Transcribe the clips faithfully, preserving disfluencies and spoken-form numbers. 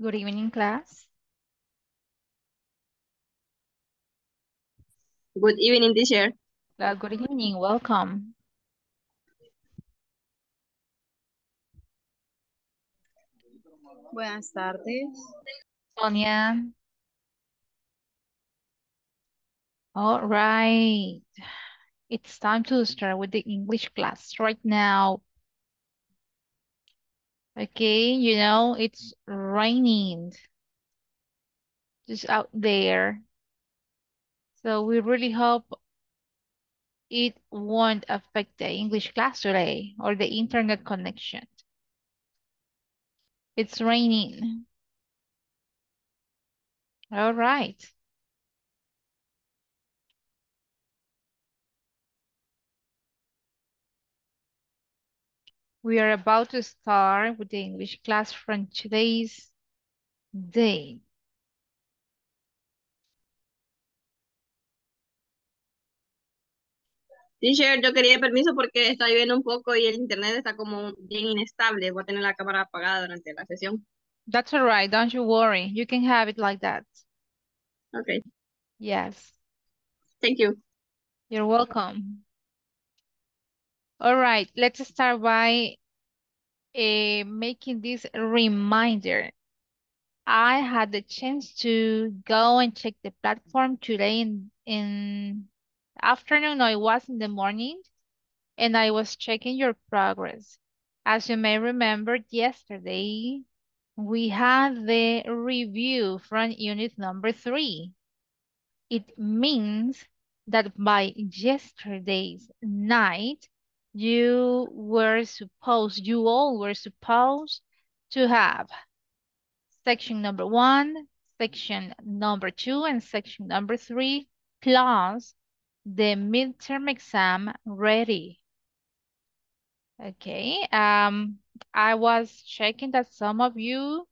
Good evening, class. Good evening, teacher. Uh, good evening, welcome. Buenas tardes. Sonia. All right. It's time to start with the English class right now. Okay, you know, it's raining just out there. So we really hope it won't affect the English class today or the internet connection. It's raining. All right. We are about to start with the English class from today's day. Teacher, yo quería permiso porque está lloviendo un poco y el internet está como bien inestable. Voy a tener la cámara apagada durante la sesión. That's all right. Don't you worry. You can have it like that. Okay. Yes. Thank you. You're welcome. All right. Let's start by uh, making this reminder. I had the chance to go and check the platform today in... in afternoon, no, it was in the morning, and I was checking your progress. As you may remember, yesterday we had the review from unit number three. It means that by yesterday's night, you were supposed, you all were supposed to have section number one, section number two, and section number three, plus the midterm exam ready. Okay, um, I was checking that some of you,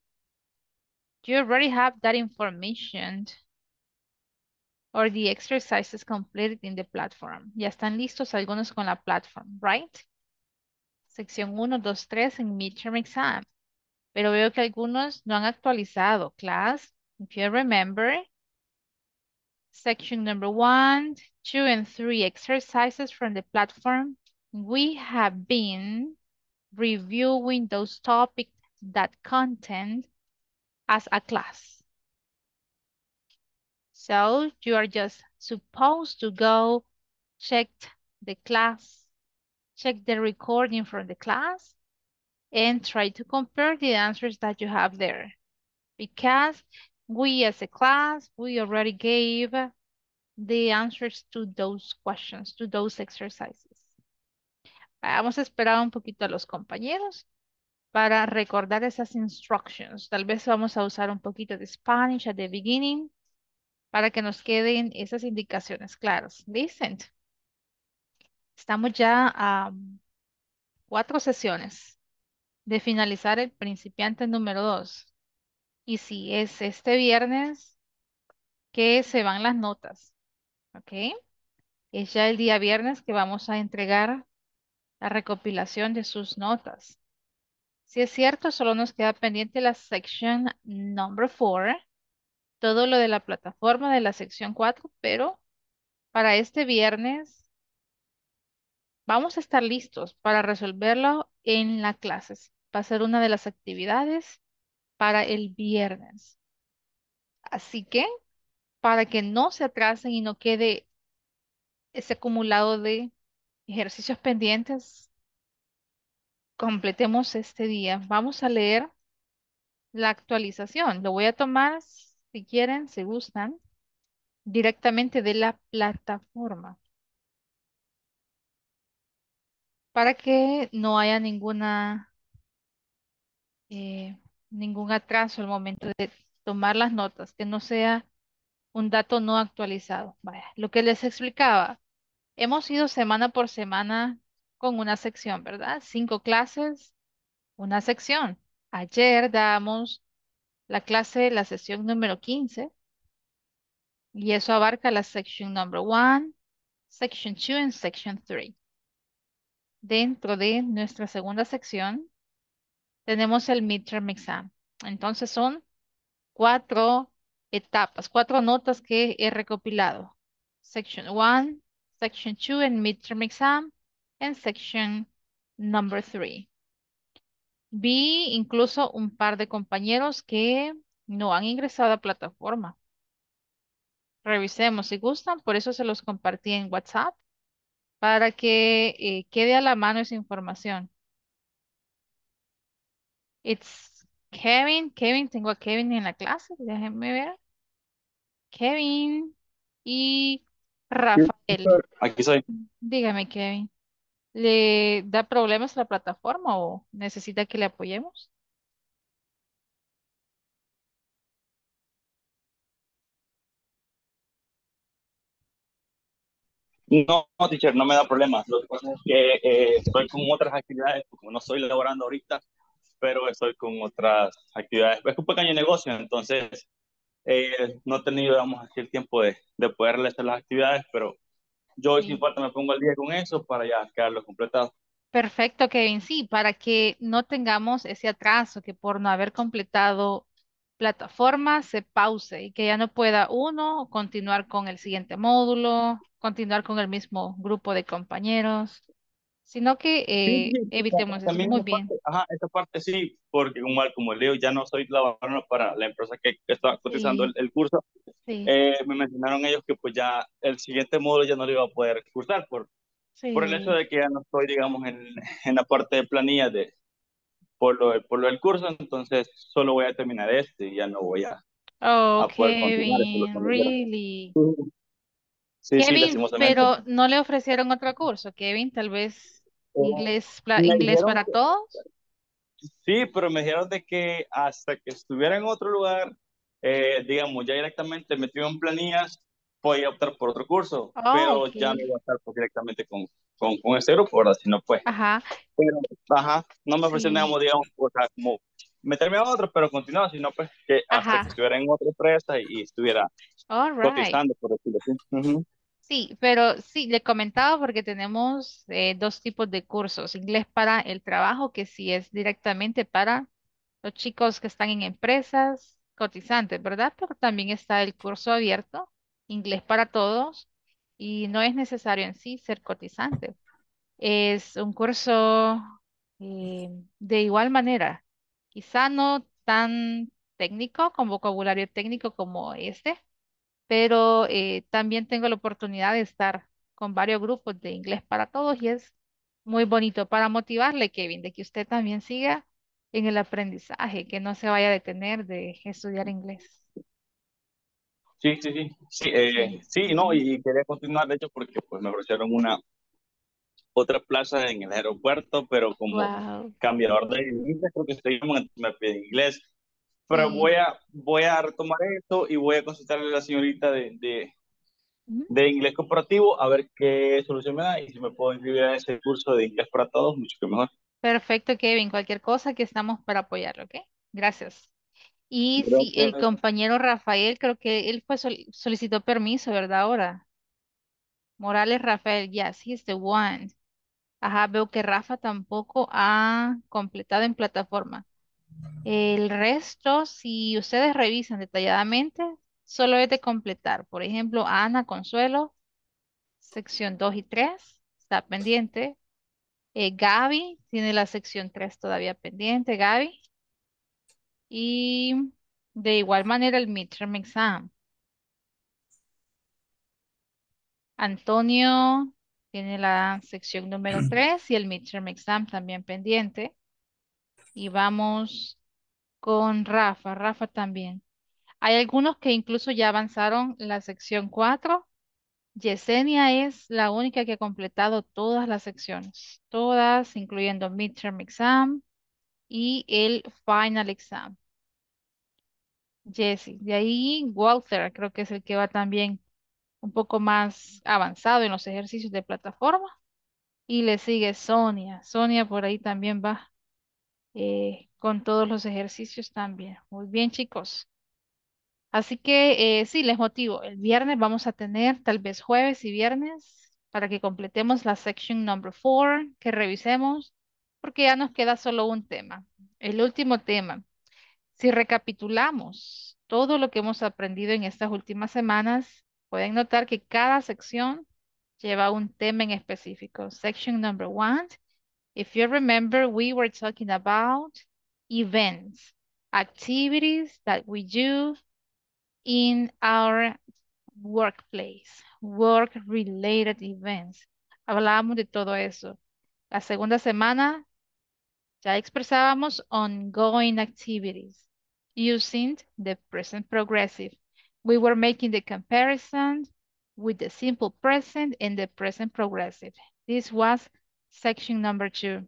you already have that information or the exercises completed in the platform. Ya están listos algunos con la platform, right? Sección uno, dos, tres en midterm exam. Pero veo que algunos no han actualizado. Class, if you remember, section number one, two, and three exercises from the platform. We have been reviewing those topics, that content as a class. So you are just supposed to go check the class, check the recording from the class, and try to compare the answers that you have there. Because we as a class, we already gave the answers to those questions, to those exercises. Vamos a esperar un poquito a los compañeros para recordar esas instructions. Tal vez vamos a usar un poquito de Spanish at the beginning para que nos queden esas indicaciones claras. Listen. Estamos ya a cuatro sesiones de finalizar el principiante número dos. Y si es este viernes que se van las notas, ¿ok? Es ya el día viernes que vamos a entregar la recopilación de sus notas. Si es cierto, solo nos queda pendiente la sección number four, todo lo de la plataforma de la sección cuatro, pero para este viernes vamos a estar listos para resolverlo en las clases. Va a ser una de las actividades para el viernes. Así que, para que no se atrasen y no quede ese acumulado de ejercicios pendientes, completemos este día. Vamos a leer la actualización. Lo voy a tomar, si quieren, si gustan, directamente de la plataforma, para que no haya ninguna... Eh, ningún atraso al momento de tomar las notas, que no sea un dato no actualizado. Vaya, lo que les explicaba, hemos ido semana por semana con una sección, ¿verdad? Cinco clases, una sección. Ayer damos la clase, la sesión número quince, y eso abarca la section number one, section two, and section three. Dentro de nuestra segunda sección, tenemos el midterm exam. Entonces son cuatro etapas, cuatro notas que he recopilado. Section one, Section two, and midterm exam, and Section number three. Vi incluso un par de compañeros que no han ingresado a plataforma. Revisemos si gustan, por eso se los compartí en WhatsApp, para que eh, quede a la mano esa información. It's Kevin. Kevin, tengo a Kevin en la clase, déjenme ver. Kevin y Rafael. Aquí soy. Dígame, Kevin. ¿Le da problemas a la plataforma o necesita que le apoyemos? No, teacher, no me da problemas. Lo que pasa es que eh, estoy con otras actividades, como no estoy laborando ahorita, pero estoy con otras actividades. Es un pequeño negocio, entonces eh, no he tenido, vamos a decir, el tiempo de, de poder realizar las actividades, pero yo hoy sí. Sin falta me pongo al día con eso para ya quedarlo completado. Perfecto, Kevin. Sí, para que no tengamos ese atraso que por no haber completado plataforma se pause y que ya no pueda uno continuar con el siguiente módulo, continuar con el mismo grupo de compañeros, sino que eh, sí, sí, evitemos eso. Muy bien. Parte, ajá, esta parte sí, porque como, como leo, ya no soy laborando para la empresa que está cotizando sí. el, el curso. Sí. Eh, me mencionaron ellos que pues ya el siguiente módulo ya no lo iba a poder cursar por, sí. por el hecho de que ya no estoy, digamos, en, en la parte de planilla de, por, lo, por lo del curso, entonces solo voy a terminar este y ya no voy a, oh, a poder continuar. Kevin, really. Sí, Kevin, sí, pero no le ofrecieron otro curso, Kevin, tal vez inglés, eh, inglés para que, todos. Sí, pero me dijeron de que hasta que estuviera en otro lugar, eh, digamos, ya directamente metido en planillas, podía optar por otro curso, oh, pero okay. ya no iba a estar pues, directamente con, con, con ese grupo, ¿verdad? Si no, pues. Ajá. Pero, ajá, no me ofrecíamos, sí. digamos, o sea, como meterme a otro, pero continuaba, sino pues que hasta ajá. que estuviera en otra empresa y, y estuviera right. cotizando, por decirlo así. Uh-huh. Sí, pero sí, le comentaba porque tenemos eh, dos tipos de cursos. Inglés para el trabajo, que sí es directamente para los chicos que están en empresas cotizantes, ¿verdad? Pero también está el curso abierto, inglés para todos, y no es necesario en sí ser cotizante. Es un curso eh, de igual manera, quizá no tan técnico, con vocabulario técnico como este, pero eh, también tengo la oportunidad de estar con varios grupos de inglés para todos y es muy bonito para motivarle, Kevin, de que usted también siga en el aprendizaje, que no se vaya a detener de estudiar inglés. Sí, sí, sí, sí, eh, sí, no, y quería continuar, de hecho, porque pues me ofrecieron una otra plaza en el aeropuerto, pero como wow. cambiador de inglés, creo que estoy en inglés. Pero voy a, voy a retomar esto y voy a consultarle a la señorita de, de, uh-huh. de inglés corporativo a ver qué solución me da y si me puedo inscribir a ese curso de inglés para todos, mucho que mejor. Perfecto, Kevin. Cualquier cosa que estamos para apoyarlo, ¿ok? Gracias. Y creo sí, que... el compañero Rafael, creo que él fue sol- solicitó permiso, ¿verdad? Ahora. Morales Rafael, yes, he's the one. Ajá, veo que Rafa tampoco ha completado en plataforma. El resto, si ustedes revisan detalladamente, solo es de completar. Por ejemplo, Ana, Consuelo, sección dos y tres, está pendiente. Eh, Gaby, tiene la sección tres todavía pendiente, Gaby. Y de igual manera el midterm exam. Antonio tiene la sección número tres y el midterm exam también pendiente. Y vamos con Rafa, Rafa también. Hay algunos que incluso ya avanzaron la sección cuatro. Yesenia es la única que ha completado todas las secciones. Todas, incluyendo midterm exam y el final exam. Jesse, de ahí Walter, creo que es el que va también un poco más avanzado en los ejercicios de plataforma. Y le sigue Sonia. Sonia por ahí también va. Eh, con todos los ejercicios también. Muy bien, chicos. Así que eh, sí, les motivo. El viernes vamos a tener, tal vez jueves y viernes, para que completemos la section number four, que revisemos, porque ya nos queda solo un tema. El último tema. Si recapitulamos todo lo que hemos aprendido en estas últimas semanas. Pueden notar que cada sección lleva un tema en específico. Section number one. If you remember, we were talking about events, activities that we do in our workplace, work-related events. Hablábamos de todo eso. La segunda semana ya expresábamos ongoing activities using the present progressive. We were making the comparison with the simple present and the present progressive. This was section number two.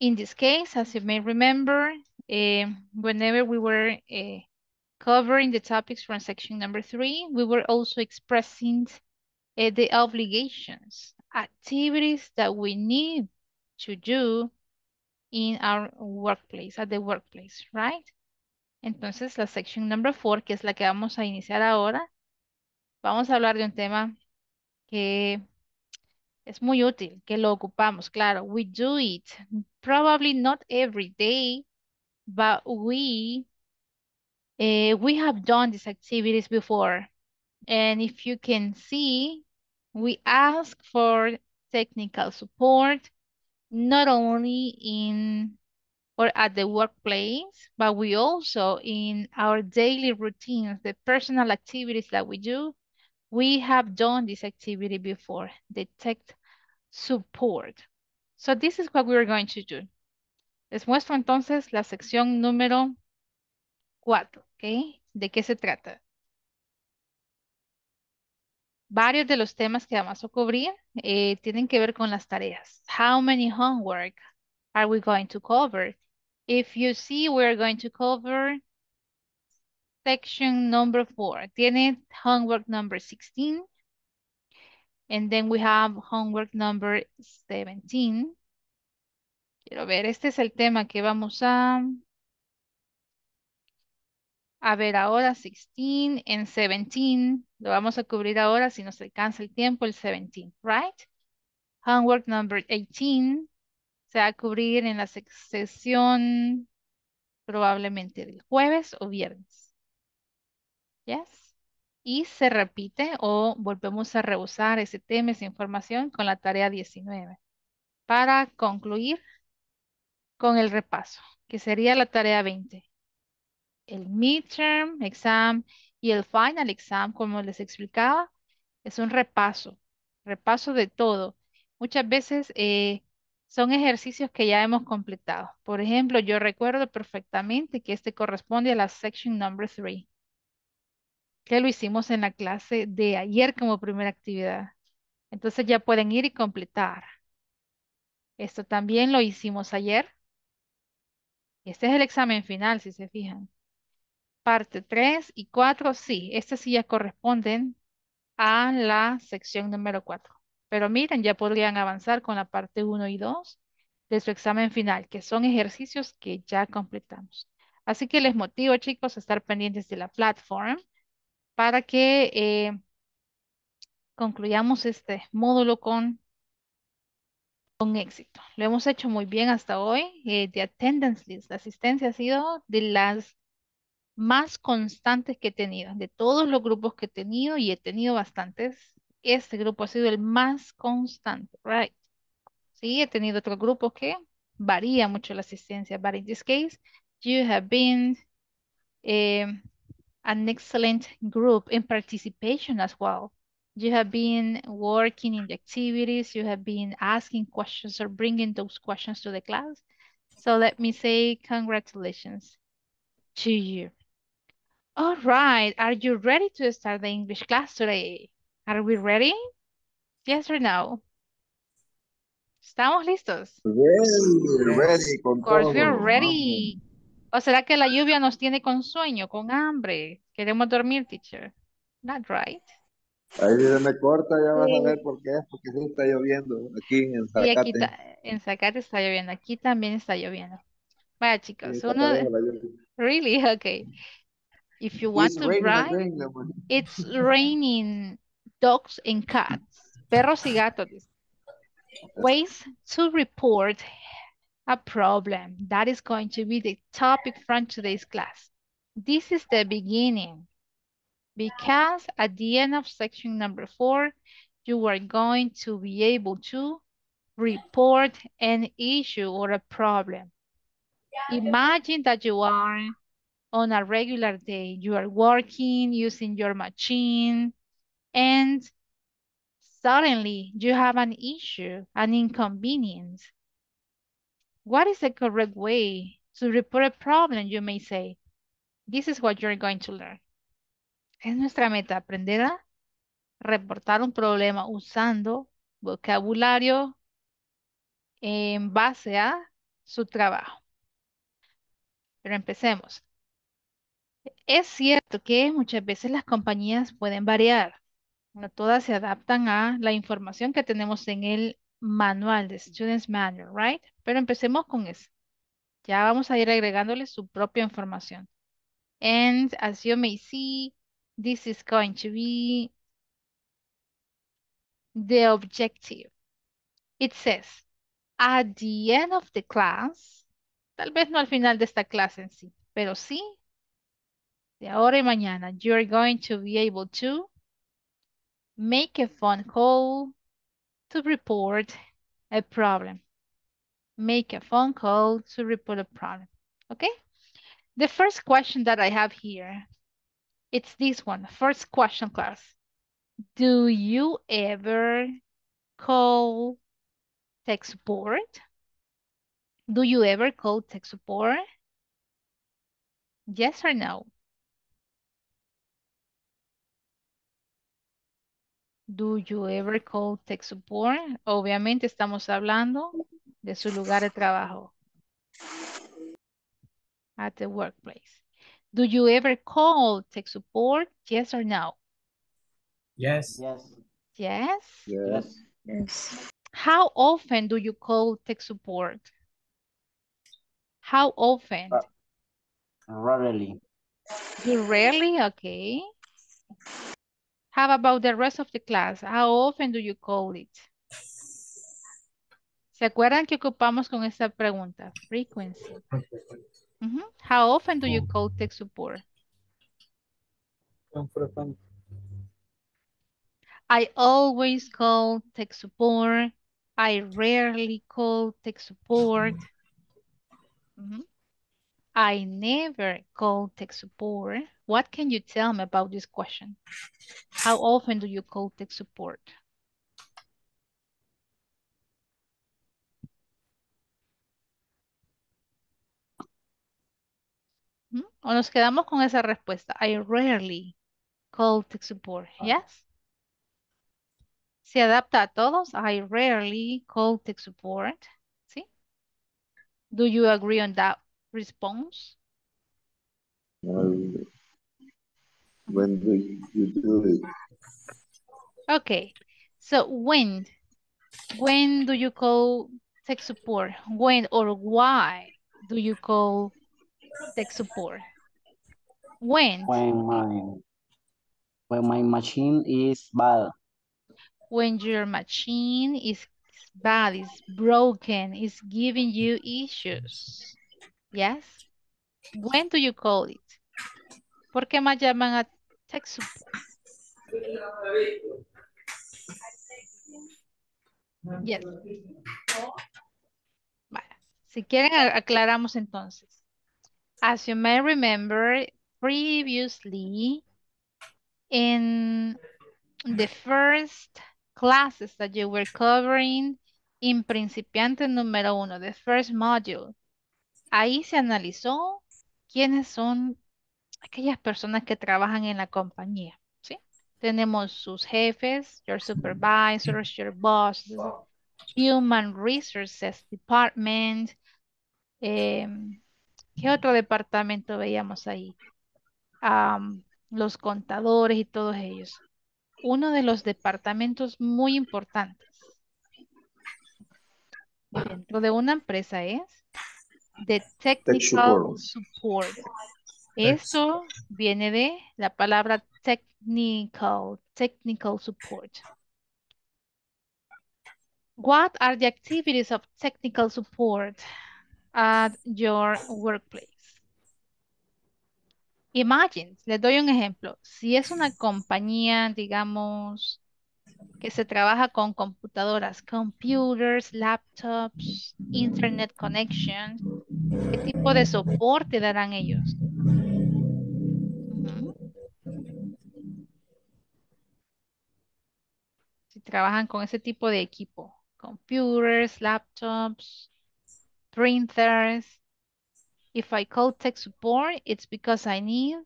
In this case, as you may remember, eh, whenever we were eh, covering the topics from section number three, we were also expressing eh, the obligations, activities that we need to do in our workplace, at the workplace, right? Entonces, la section number four, que es la que vamos a iniciar ahora, vamos a hablar de un tema que es muy útil, que lo ocupamos, claro. We do it, probably not every day, but we, eh, we have done these activities before. And if you can see, we ask for technical support, not only in or at the workplace, but we also in our daily routines, the personal activities that we do, we have done this activity before, the tech support. So this is what we are going to do. Les muestro entonces la sección número cuatro, ¿ok? ¿De qué se trata? Varios de los temas que vamos a cubrir eh, tienen que ver con las tareas. How many homework are we going to cover? If you see, we're going to cover section number four. Tiene homework number sixteen. And then we have homework number seventeen. Quiero ver, este es el tema que vamos a... A ver ahora, sixteen and seventeen. Lo vamos a cubrir ahora, si nos alcanza el tiempo, el seventeen, right? Homework number eighteen. Se va a cubrir en la sección probablemente del jueves o viernes. Yes. Y se repite o volvemos a rehusar ese tema, esa información con la tarea diecinueve para concluir con el repaso, que sería la tarea veinte. El midterm exam y el final exam, como les explicaba, es un repaso, repaso de todo. Muchas veces eh, son ejercicios que ya hemos completado. Por ejemplo, yo recuerdo perfectamente que este corresponde a la section number three. Que lo hicimos en la clase de ayer como primera actividad. Entonces ya pueden ir y completar. Esto también lo hicimos ayer. Este es el examen final, si se fijan. Parte tres y cuatro, sí. Estas sí ya corresponden a la sección número cuatro. Pero miren, ya podrían avanzar con la parte uno y dos de su examen final, que son ejercicios que ya completamos. Así que les motivo, chicos, a estar pendientes de la plataforma para que eh, concluyamos este módulo con, con éxito. Lo hemos hecho muy bien hasta hoy. Eh, the attendance list, la asistencia ha sido de las más constantes que he tenido. De todos los grupos que he tenido, y he tenido bastantes, este grupo ha sido el más constante, right? Sí, he tenido otros grupos que varía mucho la asistencia, but in this case, you have been... Eh, an excellent group in participation as well. You have been working in the activities, you have been asking questions or bringing those questions to the class. So let me say congratulations to you. All right, are you ready to start the English class today? Are we ready? Yes or no? ¿Estamos listos? Ready, ready. Of course we are ready. ¿O será que la lluvia nos tiene con sueño, con hambre? Queremos dormir, teacher. Not right. Ahí se me corta, ya vas sí. A ver por qué es, porque sí está lloviendo aquí en Zacate. Y aquí está, en Zacate está lloviendo, aquí también está lloviendo. Vaya, chicos, sí, uno... Really? Okay. If you want it's to ride, rain, it's raining dogs and cats, perros y gatos. Ways to report a problem. That is going to be the topic from today's class. This is the beginning, because at the end of section number four, you are going to be able to report an issue or a problem. Imagine that you are on a regular day. You are working, using your machine, and suddenly you have an issue, an inconvenience. What is the correct way to report a problem, you may say? This is what you're going to learn. Es nuestra meta aprender a reportar un problema usando vocabulario en base a su trabajo. Pero empecemos. Es cierto que muchas veces las compañías pueden variar. No todas se adaptan a la información que tenemos en el manual, de Student's Manual, right? Pero empecemos con eso. Ya vamos a ir agregándole su propia información. And as you may see, this is going to be the objective. It says, at the end of the class, tal vez no al final de esta clase en sí, pero sí, de ahora y mañana, you're going to be able to make a phone call to report a problem. Make a phone call to report a problem, okay? The first question that I have here, it's this one. First question, class. Do you ever call tech support? Do you ever call tech support? Yes or no? Do you ever call tech support? Obviamente estamos hablando de su lugar de trabajo. At the workplace. Do you ever call tech support? Yes or no? Yes. Yes. Yes? Yes. Yes. How often do you call tech support? How often? Uh, rarely. You rarely? Okay. How about the rest of the class? How often do you call it? ¿Se acuerdan que ocupamos con esta pregunta? Frequency. Mm-hmm. How often do you call tech support? I always call tech support. I rarely call tech support. Mm-hmm. I never call tech support. What can you tell me about this question? How often do you call tech support? O nos quedamos con esa respuesta. I rarely call tech support. Yes. Se adapta a todos. I rarely call tech support. ¿Sí? Do you agree on that response? Um, when do you do it? Okay. So when? When do you call tech support? When or why do you call tech support? When? When my, when my machine is bad. When your machine is bad, is broken, is giving you issues. Yes? When do you call it? ¿Por qué más llaman a tech support? Yes. Bueno, si quieren aclaramos entonces. As you may remember, previously in the first classes that you were covering in Principiante número uno, the first module, ahí se analizó quiénes son aquellas personas que trabajan en la compañía, ¿sí? Tenemos sus jefes, your supervisors, your bosses, Human Resources Department, eh, ¿qué otro departamento veíamos ahí? Um, los contadores y todos ellos. Uno de los departamentos muy importantes dentro de una empresa es the Technical Tech Support. support. Esto viene de la palabra technical, technical support. What are the activities of technical support at your workplace? Imagine, les doy un ejemplo. Si es una compañía, digamos, que se trabaja con computadoras, computers, laptops, internet connection, ¿qué tipo de soporte darán ellos? Si trabajan con ese tipo de equipo, computers, laptops, printers. If I call tech support, it's because I need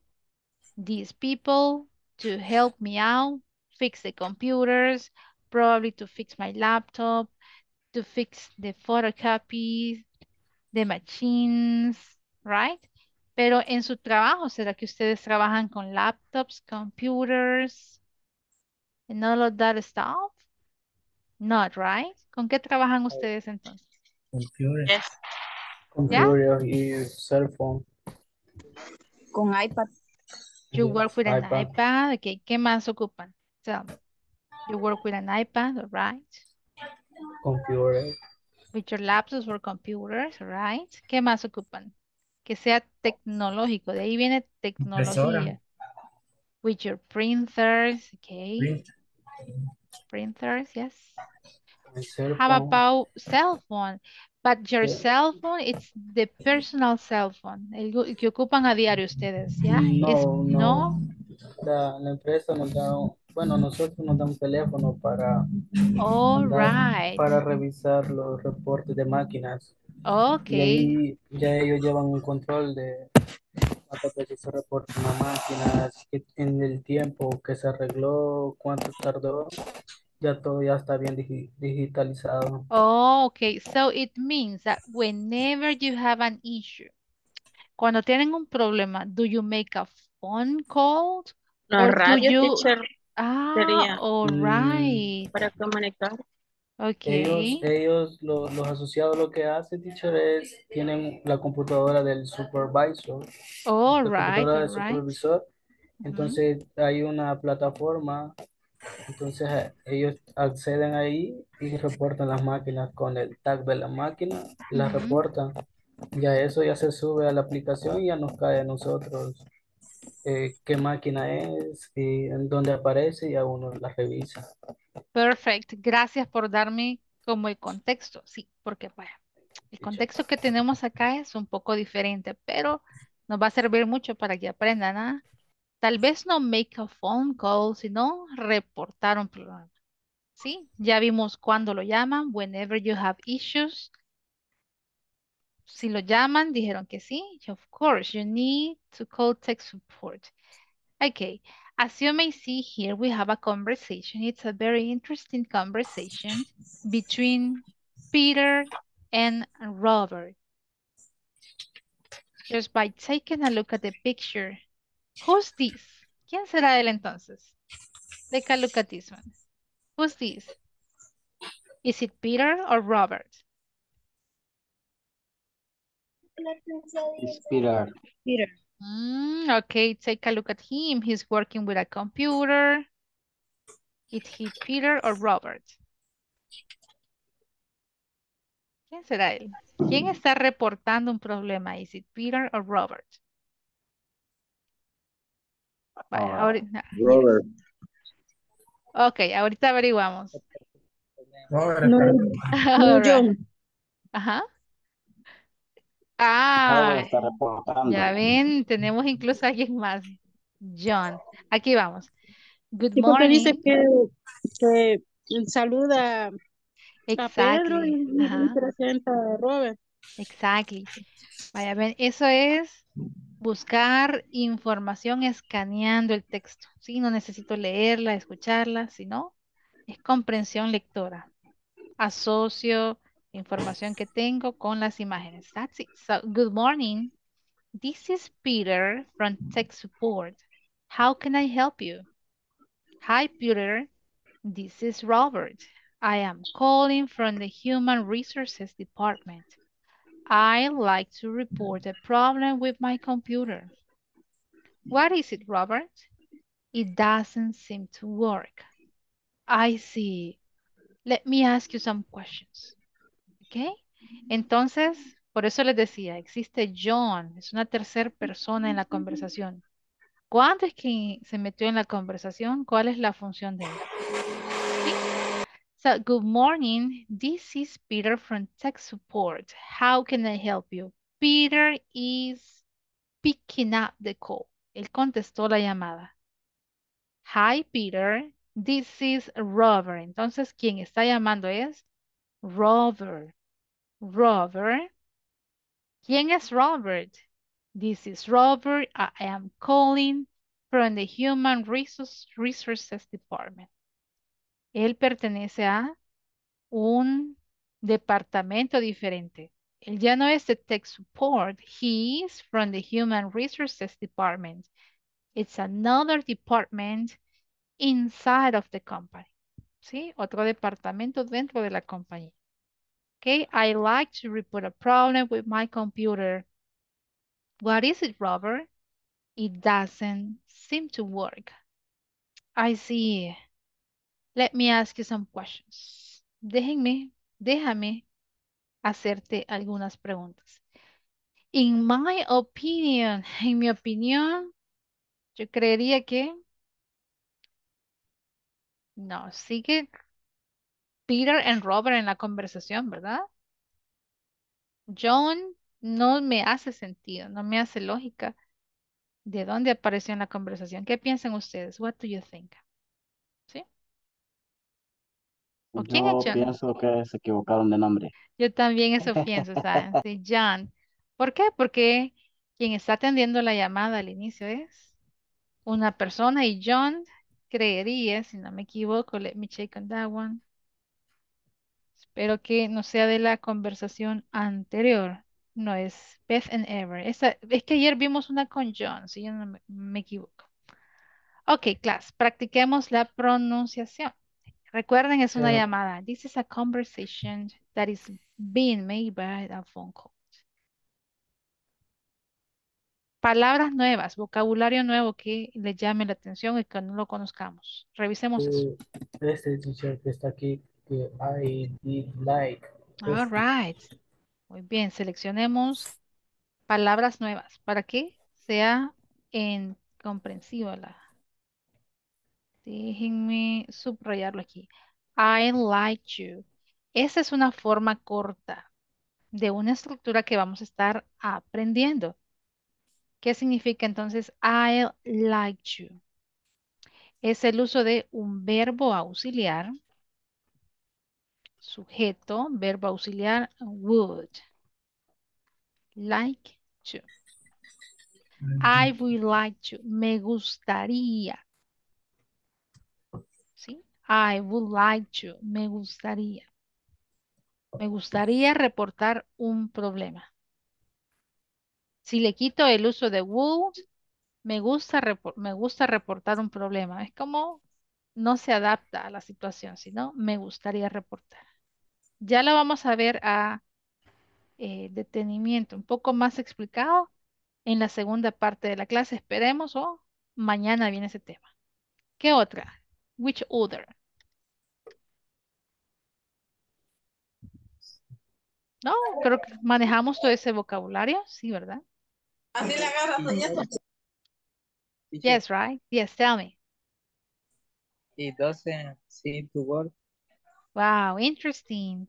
these people to help me out, fix the computers, probably to fix my laptop, to fix the photocopies, the machines, right? Pero en su trabajo, ¿será que ustedes trabajan con laptops, computers, and all of that stuff? Not, right? ¿Con qué trabajan ustedes entonces? Computers. Yes. Computer, yeah? Y cell phone. Con iPad. You yes, work with an iPad. iPad. Okay, ¿qué más ocupan? So, you work with an iPad, all right? Computer. With your laptops or computers, all right? ¿Qué más ocupan? Que sea tecnológico. De ahí viene tecnología. With your printers, okay? Print. Printers, yes. How about cell phone? But your cell phone, it's the personal cell phone, el que ocupan a diario ustedes, ¿ya? No, es, no. no. La, la empresa nos da, bueno, nosotros nos da un teléfono para, All mandar, right. para revisar los reportes de máquinas. Ok. Y ya ellos llevan un control de hasta que se reporta una máquina, en el tiempo que se arregló, cuánto tardó. Ya todo ya está bien dig digitalizado. Oh, okay. So it means that whenever you have an issue, cuando tienen un problema, do you make a phone call? No, or radio do you... teacher ah, sería. All right. Mm, para comunicar. Okay. Ellos, ellos los, los asociados lo que hacen, teacher, es tienen la computadora del supervisor. All right. La computadora del supervisor. Right. Entonces mm-hmm. hay una plataforma. Entonces ellos acceden ahí y reportan las máquinas con el tag de la máquina, las uh-huh. reportan. Ya eso ya se sube a la aplicación y ya nos cae a nosotros eh, qué máquina es y en dónde aparece y a uno la revisa. Perfecto, gracias por darme como el contexto. Sí, porque vaya, el contexto que tenemos acá es un poco diferente, pero nos va a servir mucho para que aprendan a... ¿eh? Tal vez no make a phone call, sino reportar un problema. ¿Sí? Ya vimos cuando lo llaman, whenever you have issues. Si lo llaman, dijeron que sí. Of course, you need to call tech support. Okay. As you may see here, we have a conversation. It's a very interesting conversation between Peter and Robert. Just by taking a look at the picture, who's this? ¿Quién será él entonces? Take a look at this one. Who's this? Is it Peter or Robert? It's Peter. Peter. Mm, okay, take a look at him. He's working with a computer. Is he Peter or Robert? ¿Quién será él? ¿Quién está reportando un problema? Is it Peter or Robert? Vale, ahorita, Robert. Ok, ahorita averiguamos. Robert. No, no, yo. Ajá. Ah, ya ven, tenemos incluso a alguien más. John. Aquí vamos. Good morning. Porque dice que, que saluda a Pedro y, y presenta a Robert. Exactly. Vaya, ven, eso es... buscar información escaneando el texto, ¿sí? No necesito leerla, escucharla, sino es comprensión lectora. Asocio información que tengo con las imágenes. That's it. So, good morning. This is Peter from Tech Support. How can I help you? Hi, Peter. This is Robert. I am calling from the Human Resources Department. I like to report a problem with my computer. What is it, Robert? It doesn't seem to work. I see. Let me ask you some questions. Okay? Entonces, por eso les decía, existe John, es una tercera persona en la conversación. ¿Cuándo es que se metió en la conversación? ¿Cuál es la función de él? ¿Sí? So, good morning. This is Peter from Tech Support. How can I help you? Peter is picking up the call. Él contestó la llamada. Hi, Peter. This is Robert. Entonces, quien está llamando es Robert. Robert. ¿Quién es Robert? This is Robert. I am calling from the Human Resources Department. Él pertenece a un departamento diferente. Él ya no es de Tech Support. He is from the Human Resources Department. It's another department inside of the company. ¿Sí? Otro departamento dentro de la compañía. Okay, I like to report a problem with my computer. What is it, Robert? It doesn't seem to work. I see. Let me ask you some questions. Déjenme, déjame hacerte algunas preguntas. In my opinion, en mi opinión, yo creería que... No, sigue Peter and Robert en la conversación, ¿verdad? John... No me hace sentido, no me hace lógica de dónde apareció en la conversación. ¿Qué piensan ustedes? What do you think? ¿Sí? ¿O quién es John? Yo pienso que se equivocaron de nombre. Yo también eso pienso, ¿saben? Sí, John. ¿Por qué? Porque quien está atendiendo la llamada al inicio es una persona y John creería, si no me equivoco, let me check on that one. Espero que no sea de la conversación anterior. No, es Beth and Ever. Esa, es que ayer vimos una con John, si yo no me, me equivoco. Ok, class, practiquemos la pronunciación. Recuerden, es una uh, llamada. This is a conversation that is being made by a phone call. Palabras nuevas, vocabulario nuevo que le llame la atención y que no lo conozcamos. Revisemos uh, eso. Este teacher que está aquí, que I did like. All right. Muy bien, seleccionemos palabras nuevas para que sea en comprensiva la. Déjenme subrayarlo aquí. I like you. Esa es una forma corta de una estructura que vamos a estar aprendiendo. ¿Qué significa entonces I like you? Es el uso de un verbo auxiliar. Sujeto, verbo auxiliar, would. Like to. I would like to. Me gustaría. ¿Sí? I would like to. Me gustaría. Me gustaría reportar un problema. Si le quito el uso de would, me gusta, me gusta reportar un problema. Es como no se adapta a la situación, sino me gustaría reportar. Ya lo vamos a ver a eh, detenimiento, un poco más explicado en la segunda parte de la clase. Esperemos o oh, mañana viene ese tema. ¿Qué otra? Which other? No, creo que manejamos todo ese vocabulario, sí, ¿verdad? Así la agarras. Yes, right? Yes, tell me. It doesn't seem to work. Wow, interesting.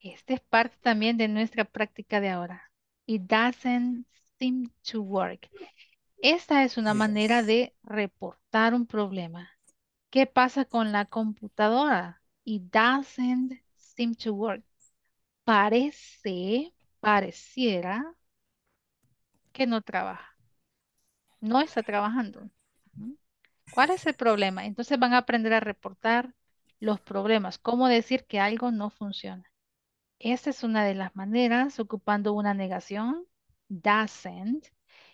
Esta es parte también de nuestra práctica de ahora. It doesn't seem to work. Esta es una manera de reportar un problema. ¿Qué pasa con la computadora? It doesn't seem to work. Parece, pareciera que no trabaja. No está trabajando. ¿Cuál es el problema? Entonces van a aprender a reportar los problemas. ¿Cómo decir que algo no funciona? Esta es una de las maneras, ocupando una negación, doesn't,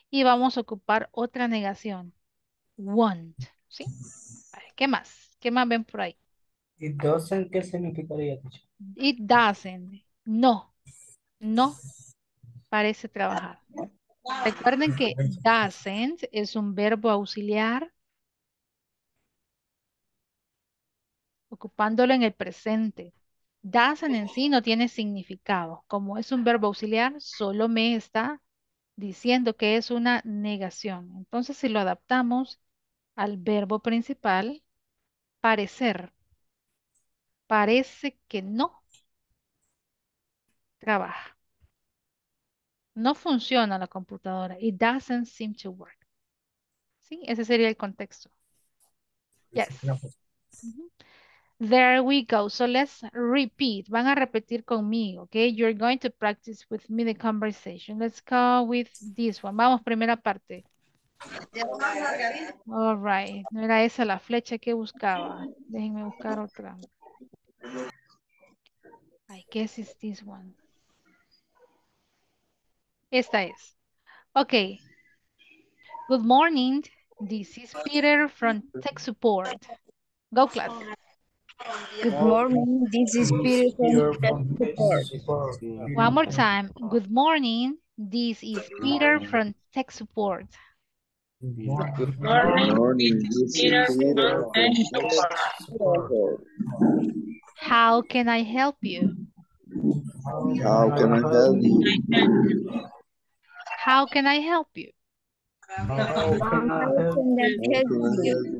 y vamos a ocupar otra negación, won't. ¿Sí? ¿Qué más? ¿Qué más ven por ahí? It doesn't, ¿qué significaría? It doesn't, no, no parece trabajar. Recuerden que doesn't es un verbo auxiliar ocupándolo en el presente. Doesn't en sí no tiene significado. Como es un verbo auxiliar, solo me está diciendo que es una negación. Entonces, si lo adaptamos al verbo principal, parecer. Parece que no trabaja. No funciona la computadora. It doesn't seem to work. Sí, ese sería el contexto. Yes. Mm-hmm. There we go. So let's repeat. Van a repetir conmigo, okay? You're going to practice with me the conversation. Let's go with this one. Vamos, primera parte. All right. No era esa la flecha que buscaba. Déjenme buscar otra. I guess it's this one. Esta es. Okay. Good morning. This is Peter from Tech Support. Go, class. Good morning. This is Peter from Tech Support. One more time. Good morning. This is Peter from Tech Support. Good morning. This is Peter from Tech Support. How can I help you? How can I help you? How can I help you? How can I help you?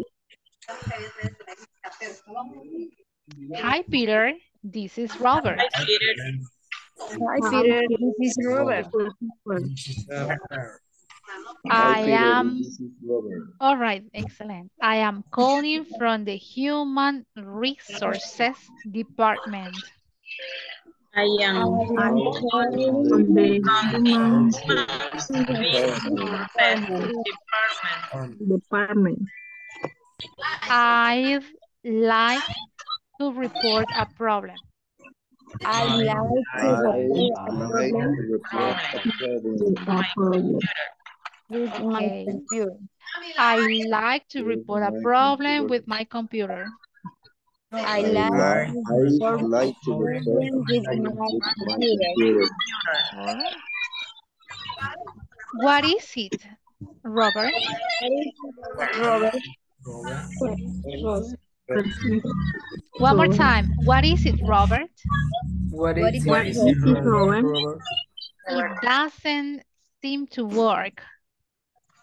Hi, Peter. This is Robert. Hi, Peter. Hi, Peter. This is Robert. I am... All right, excellent. I am calling from the Human Resources Department. I am calling from the Human Resources Department. Department. I'd like to report a problem. I'd like to report a problem. With my computer. I like to report a problem with my computer. I like to report a problem with my computer. What is it, Robert? Robert. One more time. What is it, Robert? What is it, Robert? It doesn't seem to work.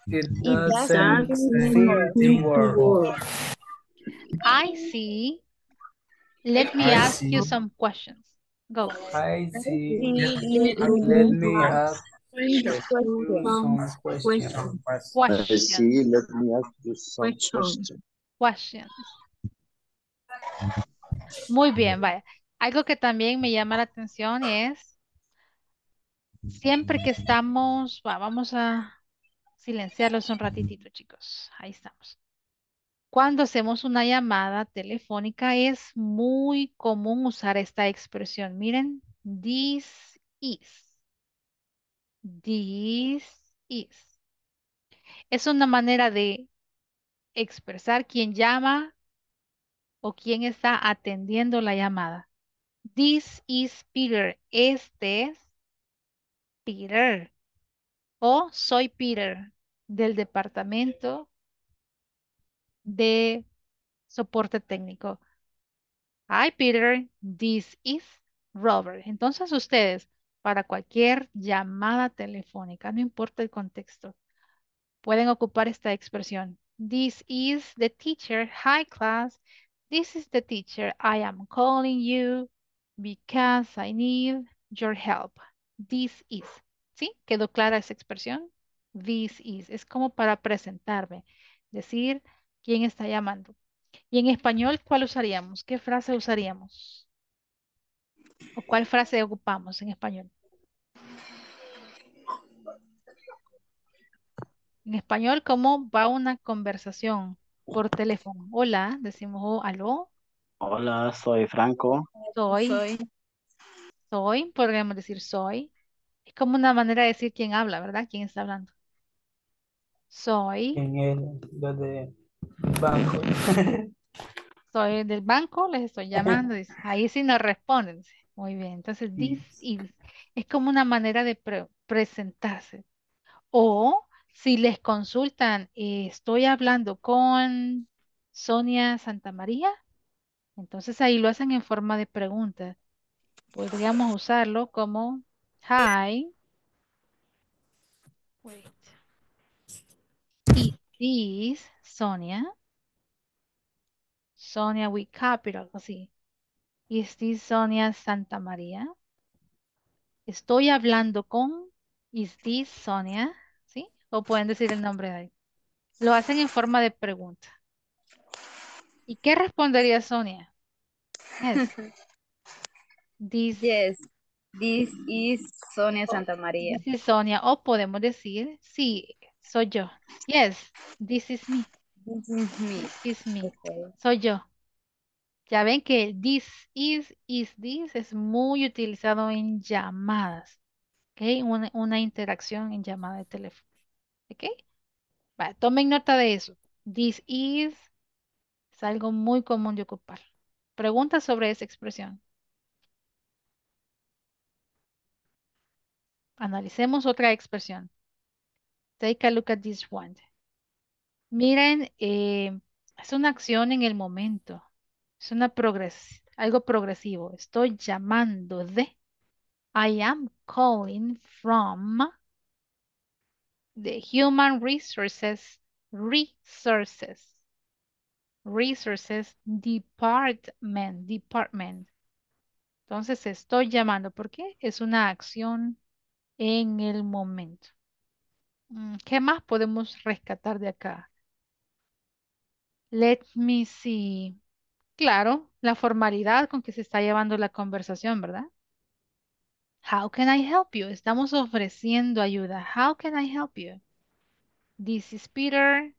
It doesn't seem to work. I see. Let me ask you some questions. Go. I see. Let me ask. Question. Question. Question. See, let me ask you some questions. Questions. Muy bien, vaya. Algo que también me llama la atención es siempre que estamos, bueno, vamos a silenciarlos un ratitito, chicos. Ahí estamos. Cuando hacemos una llamada telefónica es muy común usar esta expresión. Miren, this is. This is. Es una manera de expresar quién llama o quién está atendiendo la llamada. This is Peter. Este es Peter. O soy Peter del departamento de soporte técnico. Hi Peter, this is Robert. Entonces ustedes... Para cualquier llamada telefónica, no importa el contexto, pueden ocupar esta expresión. This is the teacher. Hi, class. This is the teacher. I am calling you because I need your help. This is. ¿Sí? ¿Quedó clara esa expresión? This is. Es como para presentarme. Decir quién está llamando. Y en español, ¿cuál usaríamos? ¿Qué frase usaríamos? ¿O cuál frase ocupamos en español? En español, ¿cómo va una conversación por teléfono? Hola, decimos, oh, aló. Hola, soy Franco. Soy. Soy. Soy, podríamos decir soy. Es como una manera de decir quién habla, ¿verdad? ¿Quién está hablando? Soy. En el de banco. Soy del banco, les estoy llamando. Dice, ahí sí nos responden. Muy bien, entonces this is es como una manera de pre presentarse. O si les consultan, eh, estoy hablando con Sonia Santamaría, entonces ahí lo hacen en forma de pregunta. Podríamos usarlo como hi, Wait. It is Sonia. Sonia with capital, así. Is this Sonia Santa María? Estoy hablando con. Is this Sonia? ¿Sí? O pueden decir el nombre de ahí. Lo hacen en forma de pregunta. ¿Y qué respondería Sonia? Yes. This, yes. This is Sonia Santa María. This is Sonia. O podemos decir, sí, soy yo. Yes, this is me. This is me. This is me. Okay. Soy yo. Ya ven que this is, is this es muy utilizado en llamadas. ¿Okay? Una, una interacción en llamada de teléfono. ¿Ok? Vale, tomen nota de eso. This is es algo muy común de ocupar. Preguntas sobre esa expresión. Analicemos otra expresión. Take a look at this one. Miren, eh, es una acción en el momento. Es una progres algo progresivo. Estoy llamando de. I am calling from the Human Resources Resources. Resources Department. Department. Entonces estoy llamando porque es una acción en el momento. ¿Qué más podemos rescatar de acá? Let me see. Claro, la formalidad con que se está llevando la conversación, ¿verdad? How can I help you? Estamos ofreciendo ayuda. How can I help you? This is Peter.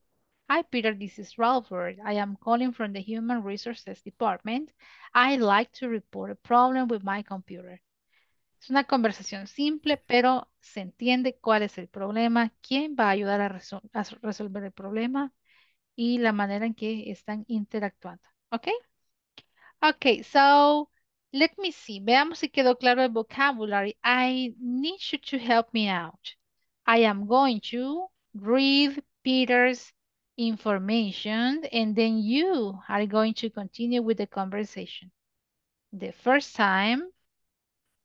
Hi, Peter. This is Robert. I am calling from the Human Resources Department. I'd like to report a problem with my computer. Es una conversación simple, pero se entiende cuál es el problema, quién va a ayudar a, resol a resolver el problema y la manera en que están interactuando. ¿Ok? Ok, so let me see. Veamos si quedó claro el vocabulary. I need you to help me out. I am going to read Peter's information and then you are going to continue with the conversation. The first time,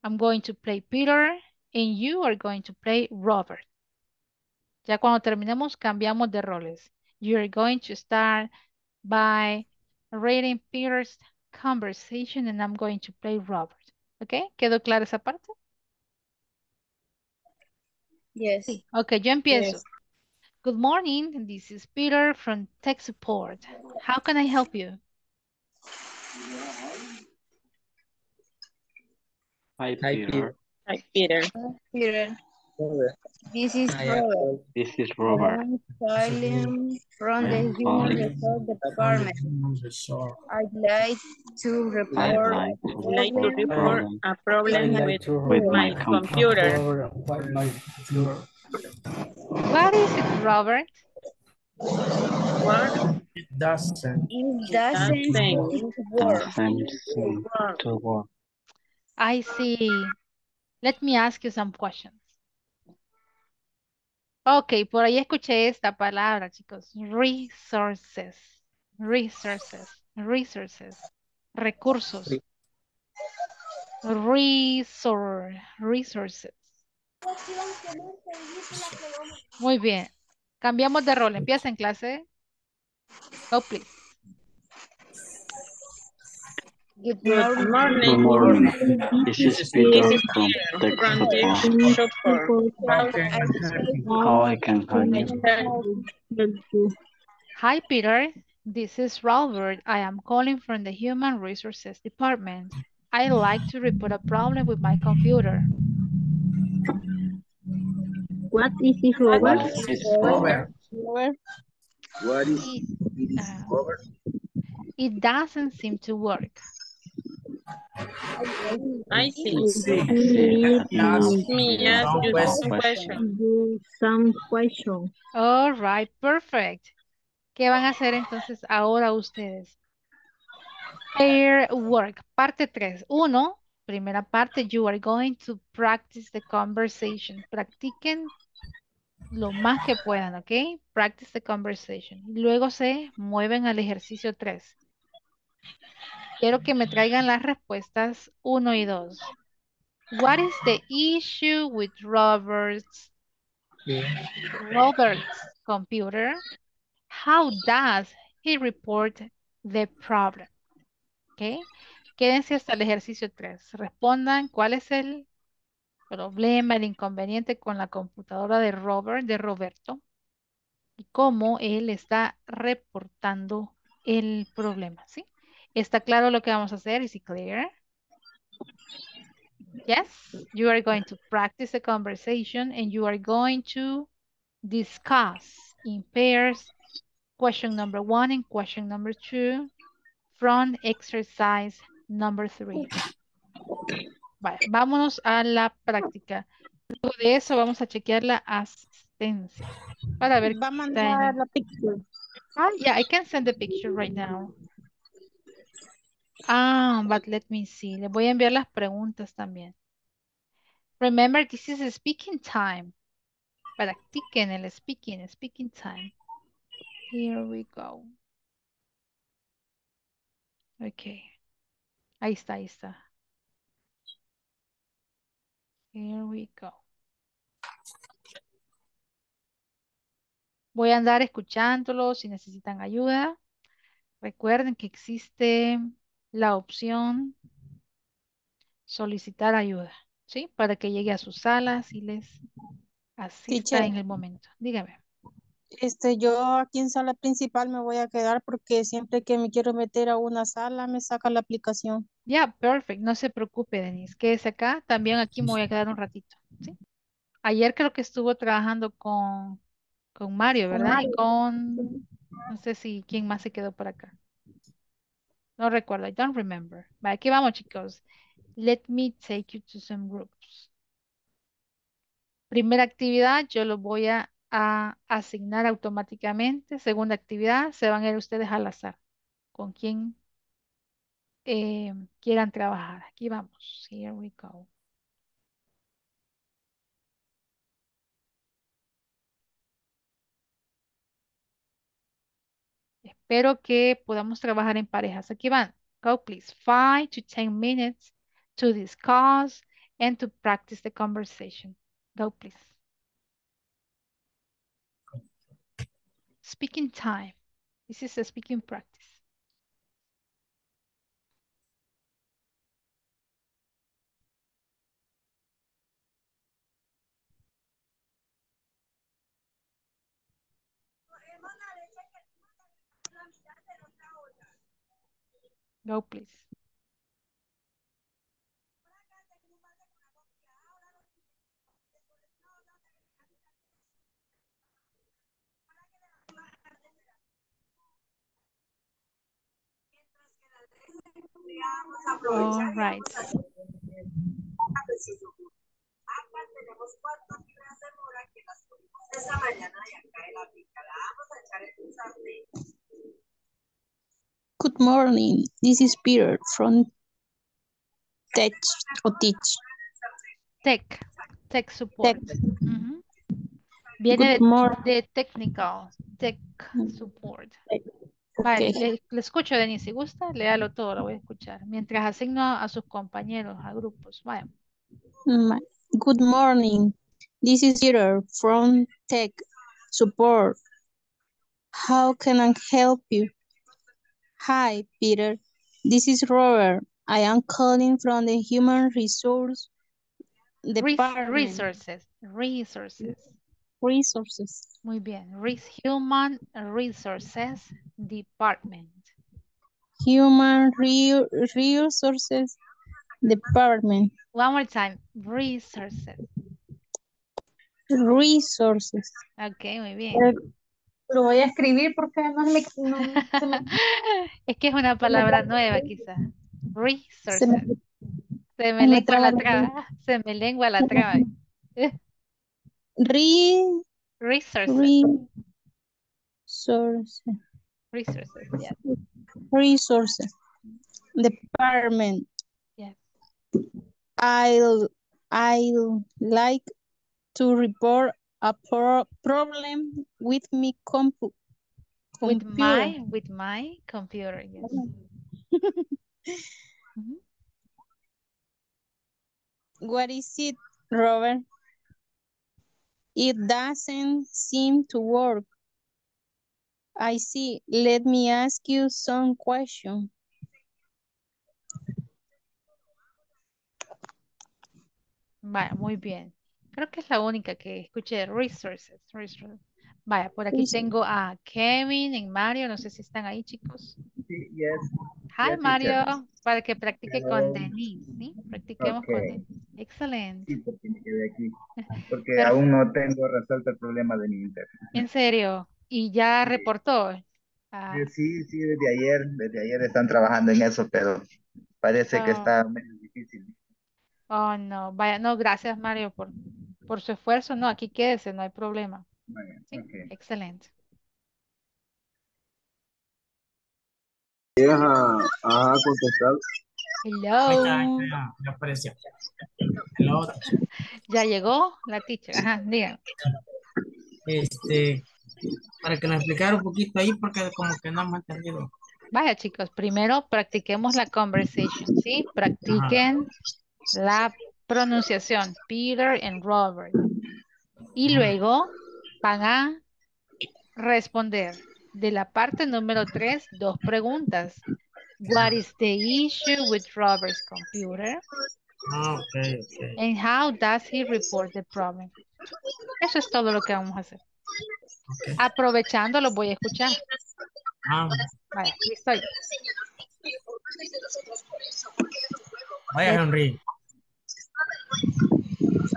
I'm going to play Peter and you are going to play Robert. Ya cuando terminemos, cambiamos de roles. You're going to start by reading Peter's conversation and I'm going to play Robert. ¿Ok? ¿Quedó clara esa parte? Yes. Sí. Ok, yo empiezo. Yes. Good morning, this is Peter from Tech Support. How can I help you? Hi, Peter. Hi, Peter. Hi, Peter. Peter. This is Robert. This is Robert. I'm calling from the Human Resources Department. I'd like to report, like to report a problem like with, with my computer. computer. What is it, Robert? What? It doesn't. It doesn't, doesn't work. To work. I see. Let me ask you some questions. Ok, por ahí escuché esta palabra, chicos. Resources. Resources. Resources. Recursos. Resource. Resources. Muy bien. Cambiamos de rol. Empieza en clase. Go, please. Good morning. Good morning. This is Peter from Tech Support. How I can help you? Hi, Peter. This is Robert. I am calling from the Human Resources Department. I'd like to report a problem with my computer. What is it, Robert? What is it, Robert? What is it, Robert? It doesn't seem to work. I think me ask you some question. Some question. All right, perfect. ¿Qué van a hacer entonces ahora ustedes? Pair work, parte tres. Uno, primera parte, you are going to practice the conversation. Practiquen lo más que puedan, ¿ok? Practice the conversation. Luego se mueven al ejercicio tres. Quiero que me traigan las respuestas uno y dos. What is the issue with Robert's Robert's computer? How does he report the problem? Okay. Quédense hasta el ejercicio tres. Respondan cuál es el problema, el inconveniente con la computadora de Robert, de Roberto, y cómo él está reportando el problema, ¿sí? ¿Está claro lo que vamos a hacer? Is it clear? Yes, you are going to practice the conversation and you are going to discuss in pairs question number one and question number two from exercise number three. Vale, vámonos a la práctica. Luego de eso vamos a chequear la asistencia para ver. Va a mandar la picture. Ah, yeah, I can send the picture right now. Ah, but let me see. Le voy a enviar las preguntas también. Remember, this is a speaking time. Practiquen el speaking, speaking time. Here we go. Okay. Ahí está, ahí está. Here we go. Voy a andar escuchándolo si necesitan ayuda. Recuerden que existe la opción solicitar ayuda, ¿sí? Para que llegue a sus salas y les asista, teacher, en el momento. Dígame. Este, yo aquí en sala principal me voy a quedar porque siempre que me quiero meter a una sala me saca la aplicación. Ya, yeah, perfecto. No se preocupe, Denise. Quédese acá. También aquí me voy a quedar un ratito, ¿sí? Ayer creo que estuvo trabajando con, con Mario, ¿verdad? Mario. Con, no sé si quién más se quedó por acá. No recuerdo, I don't remember. Aquí vamos, chicos. Let me take you to some groups. Primera actividad, yo lo voy a, a asignar automáticamente. Segunda actividad, se van a ir ustedes al azar con quien eh, quieran trabajar. Aquí vamos. Here we go. Espero que podamos trabajar en parejas. Aquí van. Go, please. Five to ten minutes to discuss and to practice the conversation. Go, please. Speaking time. This is a speaking practice. Go, please. All right. Good morning. This is Peter from Tech or Teach. Tech, Tech Support. Tech. Mm-hmm. Viene de, de Technical, Tech Support. Tech. Vale, okay. le, le escucho, Denise. Si gusta, léalo todo, lo voy a escuchar. Mientras asigno a sus compañeros, a grupos. Vaya. Good morning. This is Peter from Tech Support. How can I help you? Hi, Peter. This is Robert. I am calling from the Human Resources Department. Resources. Resources. Resources. Muy bien. Re Human Resources Department. Human re Resources Department. One more time. Resources. Resources. Okay, muy bien. Uh, Lo voy a escribir porque no me... No, se me... Es que es una palabra nueva quizás. Resources. Se me, se me, me lengua traba la traba. Se me lengua la traba. Re... Resources. Re... Resources. Resources, yeah. Resources. Department. Yeah. I'll, I'll like to report a pro problem with me compu computer. With my, with my computer, yes. Mm-hmm. What is it, Robert? It doesn't seem to work. I see. Let me ask you some question. Vaya, muy bien. Creo que es la única que escuché. Resources. Resources. Vaya, por aquí sí. Tengo a Kevin y Mario. No sé si están ahí, chicos. Sí, yes. Hi, yes, Mario. Yes. Para que practique hello. Con Denise, ¿sí? Practiquemos okay. Con Denise. Excelente. Sí, porque me quedé aquí. Porque pero, aún no tengo resuelto el problema de mi internet. ¿En serio? ¿Y ya reportó? Ah. Sí, sí, desde ayer. Desde ayer están trabajando en eso, pero parece oh. que está medio difícil. Oh, no. Vaya, no, gracias, Mario, por, por su esfuerzo. No, aquí quédese, no hay problema. Vaya, sí, okay. Excelente. A, a contestar. Hello. Ya, ya apareció. Hello. Ya llegó la teacher. Ajá, digan. Este, para que nos explicara un poquito ahí, porque como que no me han entendido. Vaya, chicos, primero practiquemos la conversation, ¿sí? Practiquen ajá. La pronunciación, Peter and Robert. Y luego van a responder. De la parte número tres, dos preguntas. What is the issue with Robert's computer? Okay, okay. And how does he report the problem? Eso es todo lo que vamos a hacer. Okay. Aprovechando, los voy a escuchar. Ah. Vale, aquí estoy. Vaya, Henry.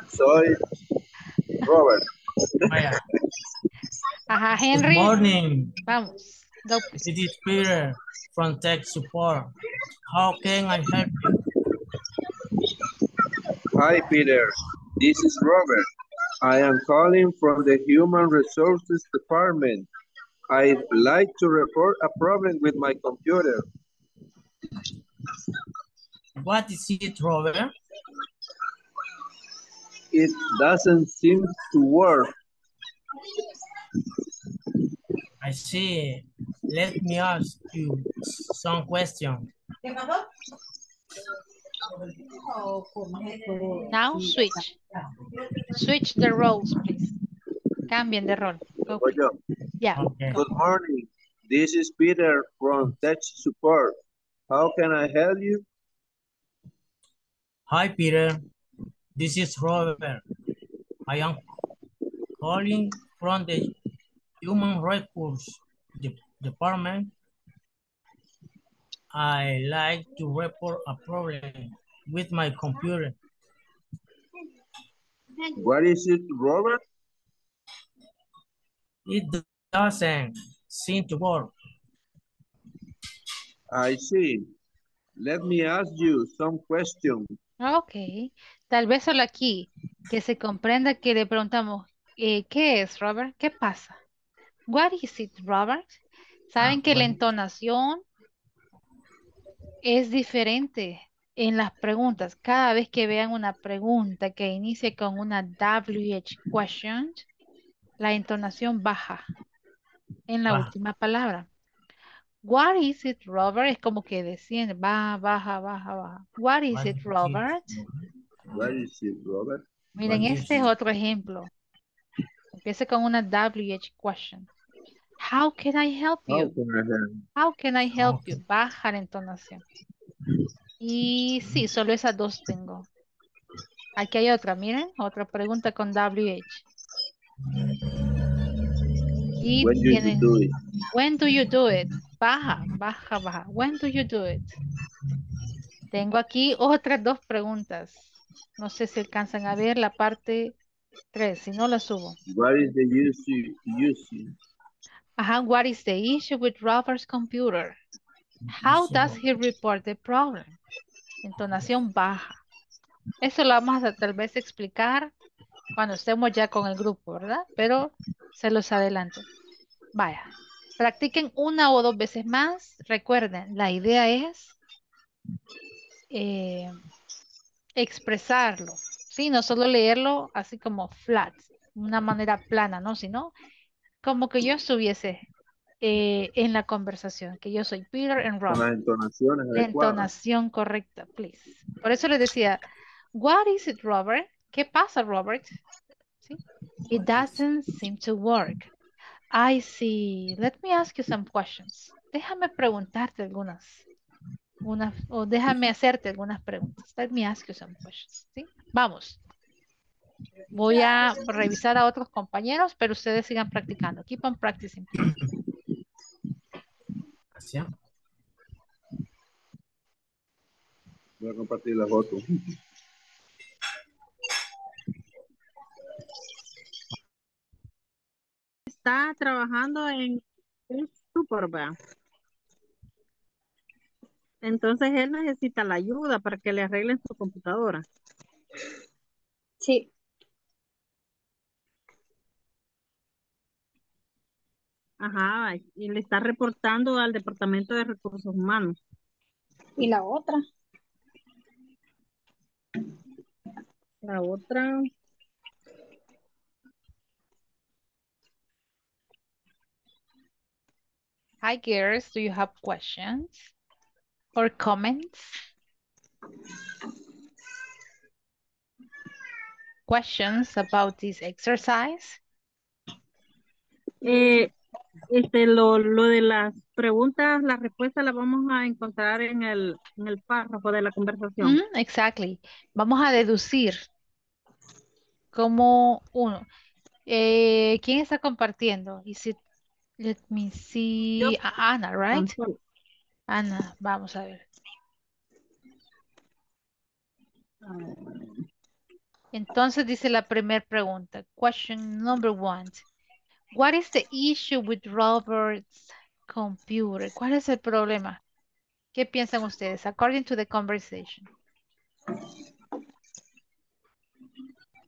Soy Robert. Vaya. Ajá, Henry. Good morning. Vamos. Go, this is Peter from Tech Support. How can I help you? Hi, Peter. This is Robert. I am calling from the Human Resources Department. I'd like to report a problem with my computer. What is it, Robert? It doesn't seem to work. I see. Let me ask you some questions. Now switch. Switch the roles, please. Cambien de rol. Go, yeah. Okay. Good morning. This is Peter from Tech Support. How can I help you? Hi, Peter. This is Robert. I am calling from the Human Resources Department. I like to report a problem with my computer. What is it, Robert? It doesn't seem to work. I see. Let me ask you some questions. Okay. Tal vez solo aquí que se comprenda que le preguntamos eh, ¿qué es, Robert? ¿Qué pasa? What is it, Robert? Saben que la entonación es diferente en las preguntas. Cada vez que vean una pregunta que inicie con una W H question, la entonación baja en la wow. última palabra. What is it, Robert? Es como que desciende, baja, baja, baja, baja. What is it, Robert? What is it, Robert? Miren, este es otro ejemplo. Empieza con una W H question. How can I help you? How can I help you? Baja la entonación. Y sí, solo esas dos tengo. Aquí hay otra, miren. Otra pregunta con W H. Y when tienen, do you do it? When do you do it? Baja, baja, baja. When do you do it? Tengo aquí otras dos preguntas. No sé si alcanzan a ver la parte... tres, si no la subo. What is the issue? issue? Ajá, what is the issue with Robert's computer? How does he report the problem? Entonación baja. Eso lo vamos a tal vez explicar cuando estemos ya con el grupo, ¿verdad? Pero se los adelanto. Vaya, practiquen una o dos veces más. Recuerden, la idea es eh, expresarlo. Sí, no solo leerlo así como flat, una manera plana, ¿no? Sino como que yo estuviese eh, en la conversación, que yo soy Peter and Robert. Con la entonación es la entonación correcta, please. Por eso les decía, what is it, Robert? ¿Qué pasa, Robert? ¿Sí? It doesn't seem to work. I see. Let me ask you some questions. Déjame preguntarte algunas. Una, o déjame hacerte algunas preguntas. Let me ask you some questions. ¿Sí? Vamos. Voy a revisar a otros compañeros, pero ustedes sigan practicando. Keep on practicing. Gracias. Voy a compartir la foto. Está trabajando en Super, ¿verdad? Entonces él necesita la ayuda para que le arreglen su computadora. Sí. Ajá, y le está reportando al Departamento de Recursos Humanos. ¿Y la otra? La otra... Hi, girls. Do you have questions or comments? Questions about this exercise? Eh, este, lo, lo de las preguntas, las respuestas las vamos a encontrar en el, en el párrafo de la conversación. Mm, exactly. Vamos a deducir como uno. Eh, ¿quién está compartiendo? Is it Let me see, Yo, Ana, right? Control. Ana, vamos a ver. Entonces dice la primera pregunta. Question number one. What is the issue with Robert's computer? ¿Cuál es el problema? ¿Qué piensan ustedes? According to the conversation.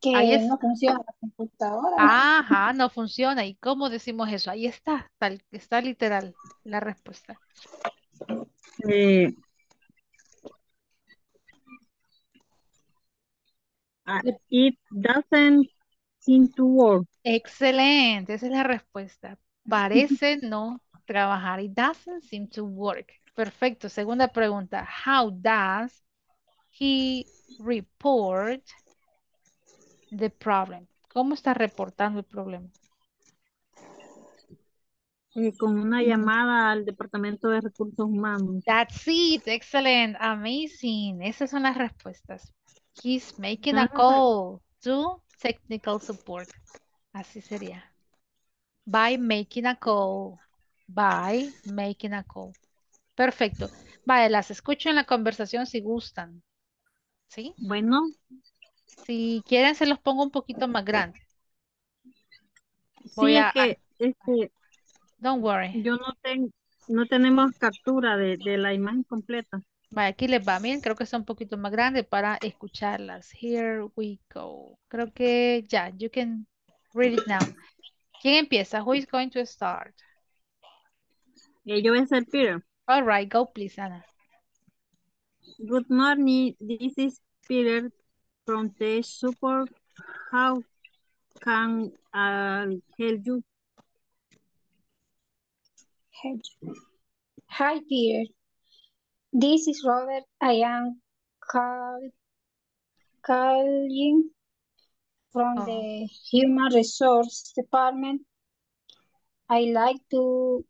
Que ahí no funciona la computadora. Ajá, no funciona. ¿Y cómo decimos eso? Ahí está, tal, está literal la respuesta. Eh, it doesn't seem to work. Excelente, esa es la respuesta. Parece no trabajar. It doesn't seem to work. Perfecto. Segunda pregunta. How does he report the problem? ¿Cómo está reportando el problema? Eh, con una llamada al Departamento de Recursos Humanos. That's it. Excellent. Amazing. Esas son las respuestas. He's making a call to technical support. Así sería. By making a call. By making a call. Perfecto. Vale, las escucho en la conversación si gustan. ¿Sí? Bueno. Si quieren, se los pongo un poquito más grandes. Voy sí, a, es que... Es que don't worry. Yo no, ten, no tenemos captura de, de la imagen completa. Vale, aquí les va. Miren, creo que está un poquito más grande para escucharlas. Here we go. Creo que ya, yeah, you can read it now. ¿Quién empieza? Who is going to start? Yo voy a ser Peter. All right, go please, Ana. Good morning. This is Peter from Tech Support. How can I help you? Hi, Peter. This is Robert. I am call, calling from oh. the Human Resources Department. I like to,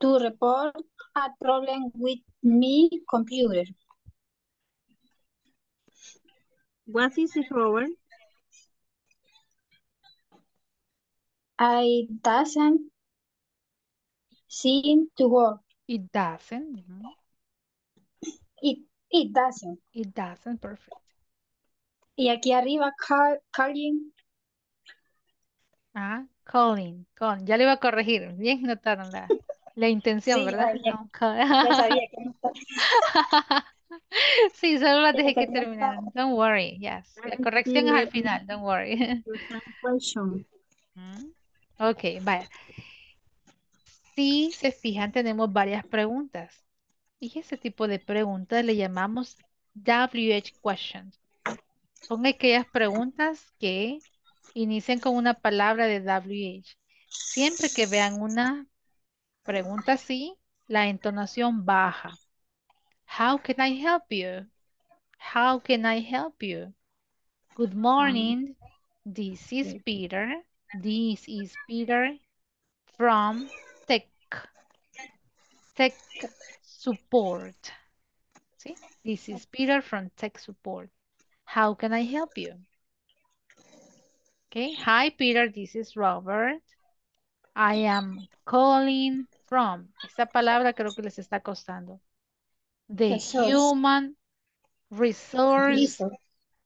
to report a problem with my computer. What is it, Robert? I doesn't seem to work. It doesn't. Mm-hmm. It it doesn't. It doesn't. Perfect. Y aquí arriba call, calling. Ah, calling, calling. Ya le iba a corregir. Bien notaron la, la intención, sí, ¿verdad? Sabía. No, ya sabía que no estaba. Sí, solo las dejé que terminaran. Don't worry, yes. La corrección es al final, don't worry. Ok, vaya. Si se fijan, tenemos varias preguntas. Y ese tipo de preguntas le llamamos W H questions. Son aquellas preguntas que inician con una palabra de W H. Siempre que vean una pregunta así, la entonación baja. How can I help you? How can I help you? Good morning. This is Peter. This is Peter from Tech. Tech Support. ¿Sí? This is Peter from Tech Support. How can I help you? Okay. Hi, Peter. This is Robert. I am calling from. Esta palabra creo que les está costando. The Human Resource.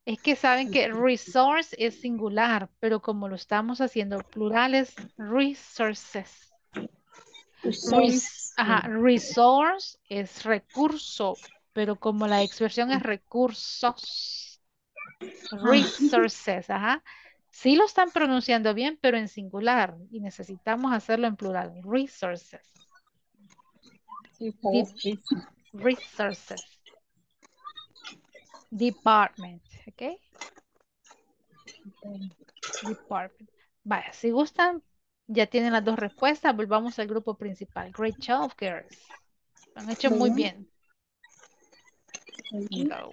Es que saben que resource es singular, pero como lo estamos haciendo plurales, resources. Resource. Ajá, resource es recurso, pero como la expresión es recursos. Resources, ajá. Sí lo están pronunciando bien, pero en singular. Y necesitamos hacerlo en plural. Resources. Resources. Department. ¿Ok? Department. Vaya, si gustan, ya tienen las dos respuestas. Volvamos al grupo principal. Great job, girls. Lo han hecho muy bien. Go.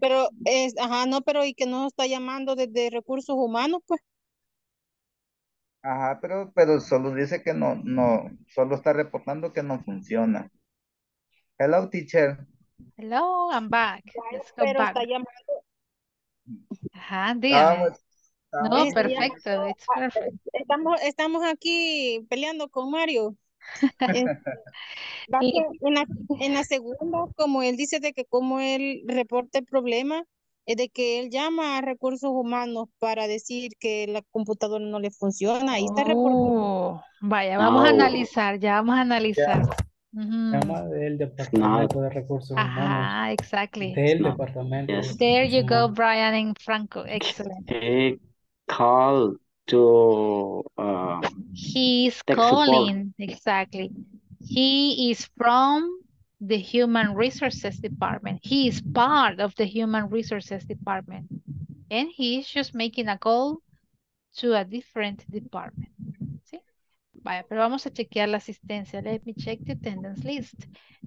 Pero, es, ajá, no, pero y que nos está llamando desde recursos humanos, pues. Ajá, pero, pero solo dice que no, no, solo está reportando que no funciona. Hello, teacher. Hello, I'm back. Let's go pero back. Está llamando. Ajá, dígame. Ah, no, es perfecto, llamando. It's perfect. Estamos, estamos aquí peleando con Mario. en, la, en la segunda, como él dice de que como él reporta el problema, es de que él llama a recursos humanos para decir que la computadora no le funciona. Ahí está reportando. Vaya, vamos oh. a analizar, ya vamos a analizar. Yeah. Uh-huh. Llama del departamento no. de recursos Ajá, humanos. Ah, exactly. Del no. departamento. Yes. There you go, Brian and Franco. Excellent. Hey, call. To uh, he's calling support. Exactly. He is from the Human Resources Department. He is part of the Human Resources Department, and he is just making a call to a different department. ¿Sí? Vaya, pero vamos a chequear la asistencia. Let me check the attendance list.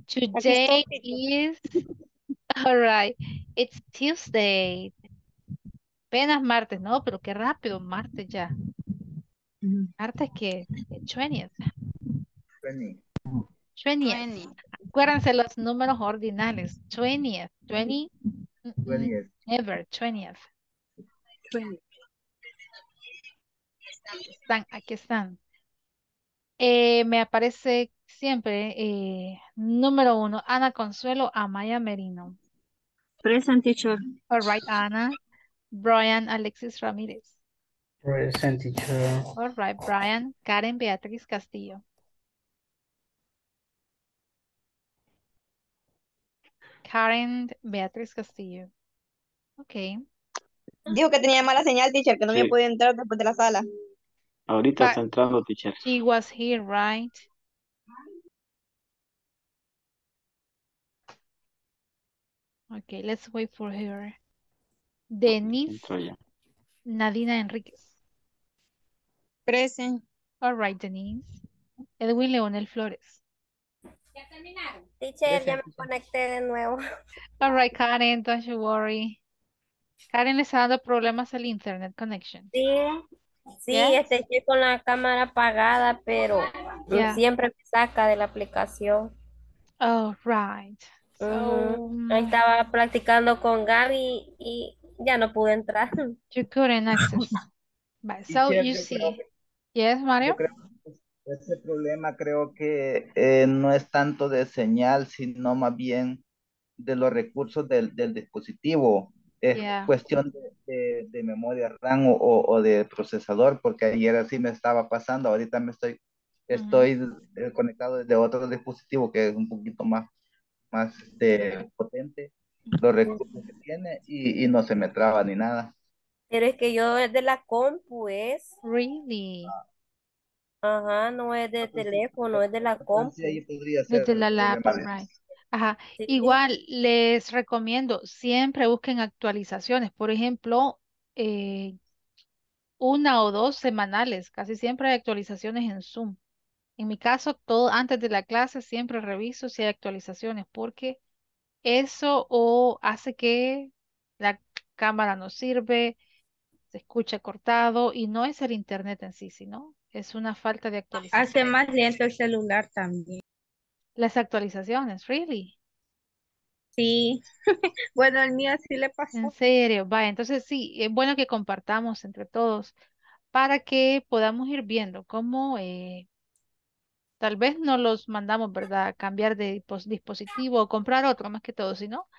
Today is all right. It's Tuesday. Apenas martes, no, pero qué rápido, martes ya. Martes que veinte. veinte. Acuérdense los números ordinales. veinte. veinte. veinte. Never. veinte. veinte. Están, aquí están. Eh, me aparece siempre eh, número uno, Ana Consuelo Amaya Merino. Present, teacher. All right, Ana. Brian Alexis Ramírez. Present, teacher. All right, Brian. Karen Beatriz Castillo. Karen Beatriz Castillo. Ok. Dijo que tenía mala señal, teacher, que no sí. me podía entrar después de la sala. Ahorita But está entrando, teacher. She was here, right? Ok, let's wait for her. Denise Nadina Enríquez. Present. All right, Denise. Edwin Leonel Flores. Ya terminaron. Teacher, ya me conecté de nuevo. All right, Karen, don't you worry. Karen, ¿le está dando problemas al internet connection? Sí, sí, yes. este, estoy con la cámara apagada, pero yeah. siempre me saca de la aplicación. All right. So... Uh-huh. Ahí estaba practicando con Gaby y... Ya no pude entrar. You couldn't access. But so you see. Que, yes, Mario. Ese problema creo que eh, no es tanto de señal, sino más bien de los recursos del, del dispositivo. Es yeah. cuestión de, de, de memoria RAM o, o, o de procesador, porque ayer así me estaba pasando. Ahorita me estoy, estoy uh-huh. conectado desde otro dispositivo que es un poquito más, más de, potente. Los recursos que tiene y, y no se me traba ni nada. Pero es que yo es de la compu, es. Really? Ajá, no es de teléfono, es de la compu. Sí, ahí podría ser. Es de la laptop, right. Ajá. Sí. Igual les recomiendo, siempre busquen actualizaciones. Por ejemplo, eh, una o dos semanales. Casi siempre hay actualizaciones en Zoom. En mi caso, todo antes de la clase siempre reviso si hay actualizaciones, porque eso o hace que la cámara no sirve, se escucha cortado, y no es el internet en sí, sino es una falta de actualización. Hace más lento el celular también. Las actualizaciones, really. Sí, bueno, el mío sí le pasó. En serio, va, entonces sí, es bueno que compartamos entre todos para que podamos ir viendo cómo eh, tal vez no los mandamos, ¿verdad? Cambiar de dispositivo o comprar otro más que todo, sino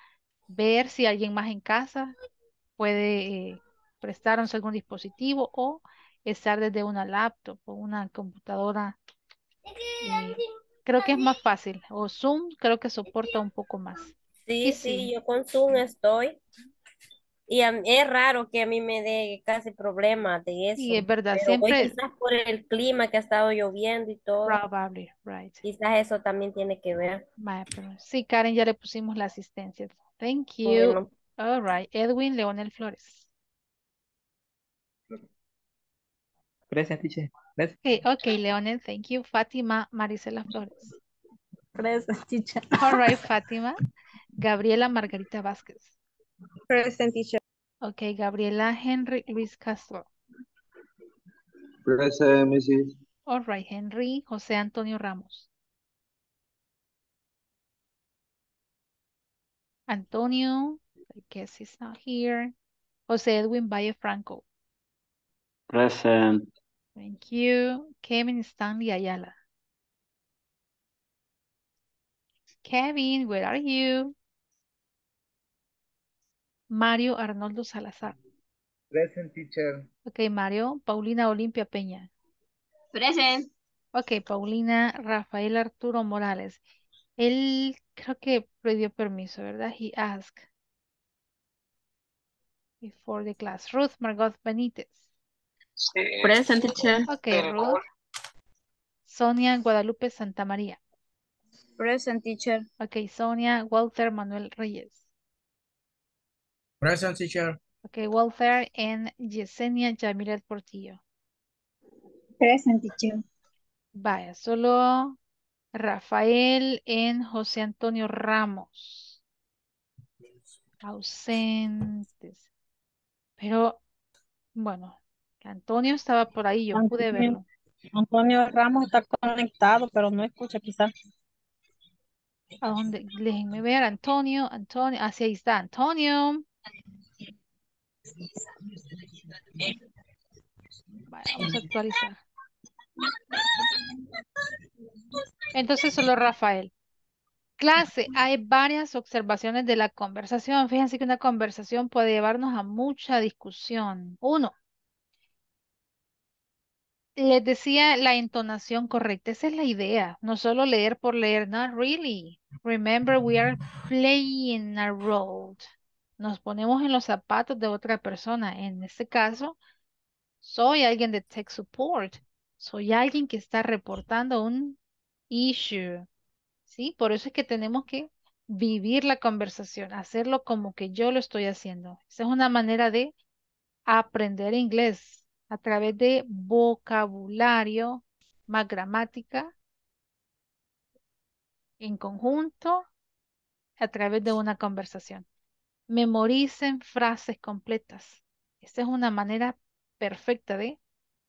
ver si alguien más en casa puede eh, prestarnos algún dispositivo o estar desde una laptop o una computadora. Eh, creo que es más fácil, o Zoom creo que soporta un poco más. Sí, sí, sí, yo con Zoom estoy. Y a mí, es raro que a mí me dé casi problemas de eso. Sí, es verdad. Pero siempre hoy quizás por el clima que ha estado lloviendo y todo. Probably, right. Quizás eso también tiene que ver. Sí, Karen, ya le pusimos la asistencia. Thank you. Bueno. All right. Edwin Leonel Flores. Present, teacher. Okay, okay, Leonel, thank you. Fátima Marisela Flores. Present, teacher. All right, Fátima. Gabriela Margarita Vázquez. Present, teacher. Ok, Gabriela Henry Luis Castro. Present, missus. All right, Henry José Antonio Ramos. Antonio, I guess he's not here. José Edwin Valle Franco. Present. Thank you. Kevin Stanley Ayala. Kevin, where are you? Mario Arnoldo Salazar. Present, teacher. Ok, Mario. Paulina Olimpia Peña. Present. Ok, Paulina Rafael Arturo Morales. Él creo que pidió permiso, ¿verdad? He asked before the class. Ruth Margot Benítez. Present, teacher. Ok, Ruth. Sonia Guadalupe Santa María. Present, teacher. Ok, Sonia Walter Manuel Reyes. Present, teacher. Okay, Walter and Yesenia Yamilet Portillo. Present, teacher. Vaya, solo Rafael and José Antonio Ramos. Ausentes. Pero, bueno, Antonio estaba por ahí, yo Antonio, pude verlo. Antonio Ramos está conectado, pero no escucha quizás. ¿A dónde? Déjenme ver, Antonio, Antonio, así ahí está, Antonio. Vamos a actualizar. Entonces solo Rafael. Clase, hay varias observaciones de la conversación. Fíjense que una conversación puede llevarnos a mucha discusión. Uno, les decía la entonación correcta. Esa es la idea. No solo leer por leer. Not really. Remember, we are playing a role. Nos ponemos en los zapatos de otra persona. En este caso, soy alguien de Tech Support. Soy alguien que está reportando un issue. ¿Sí? Por eso es que tenemos que vivir la conversación. Hacerlo como que yo lo estoy haciendo. Esa es una manera de aprender inglés. A través de vocabulario, más gramática. En conjunto, a través de una conversación. Memoricen frases completas. Esta es una manera perfecta de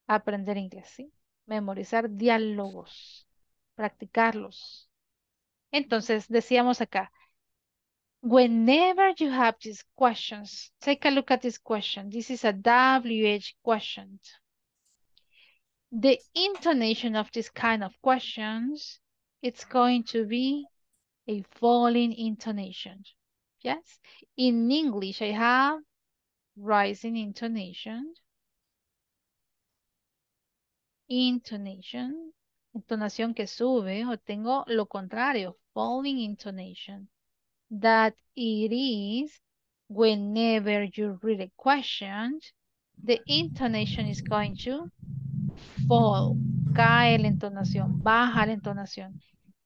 aprender inglés, ¿sí? Memorizar diálogos, practicarlos. Entonces, decíamos acá, whenever you have these questions, take a look at this question. This is a W H question. The intonation of this kind of questions, it's going to be a falling intonation. Yes, in English I have rising intonation, intonation, entonación que sube, o tengo lo contrario, falling intonation. That it is, whenever you read a question, the intonation is going to fall, cae la entonación, baja la entonación.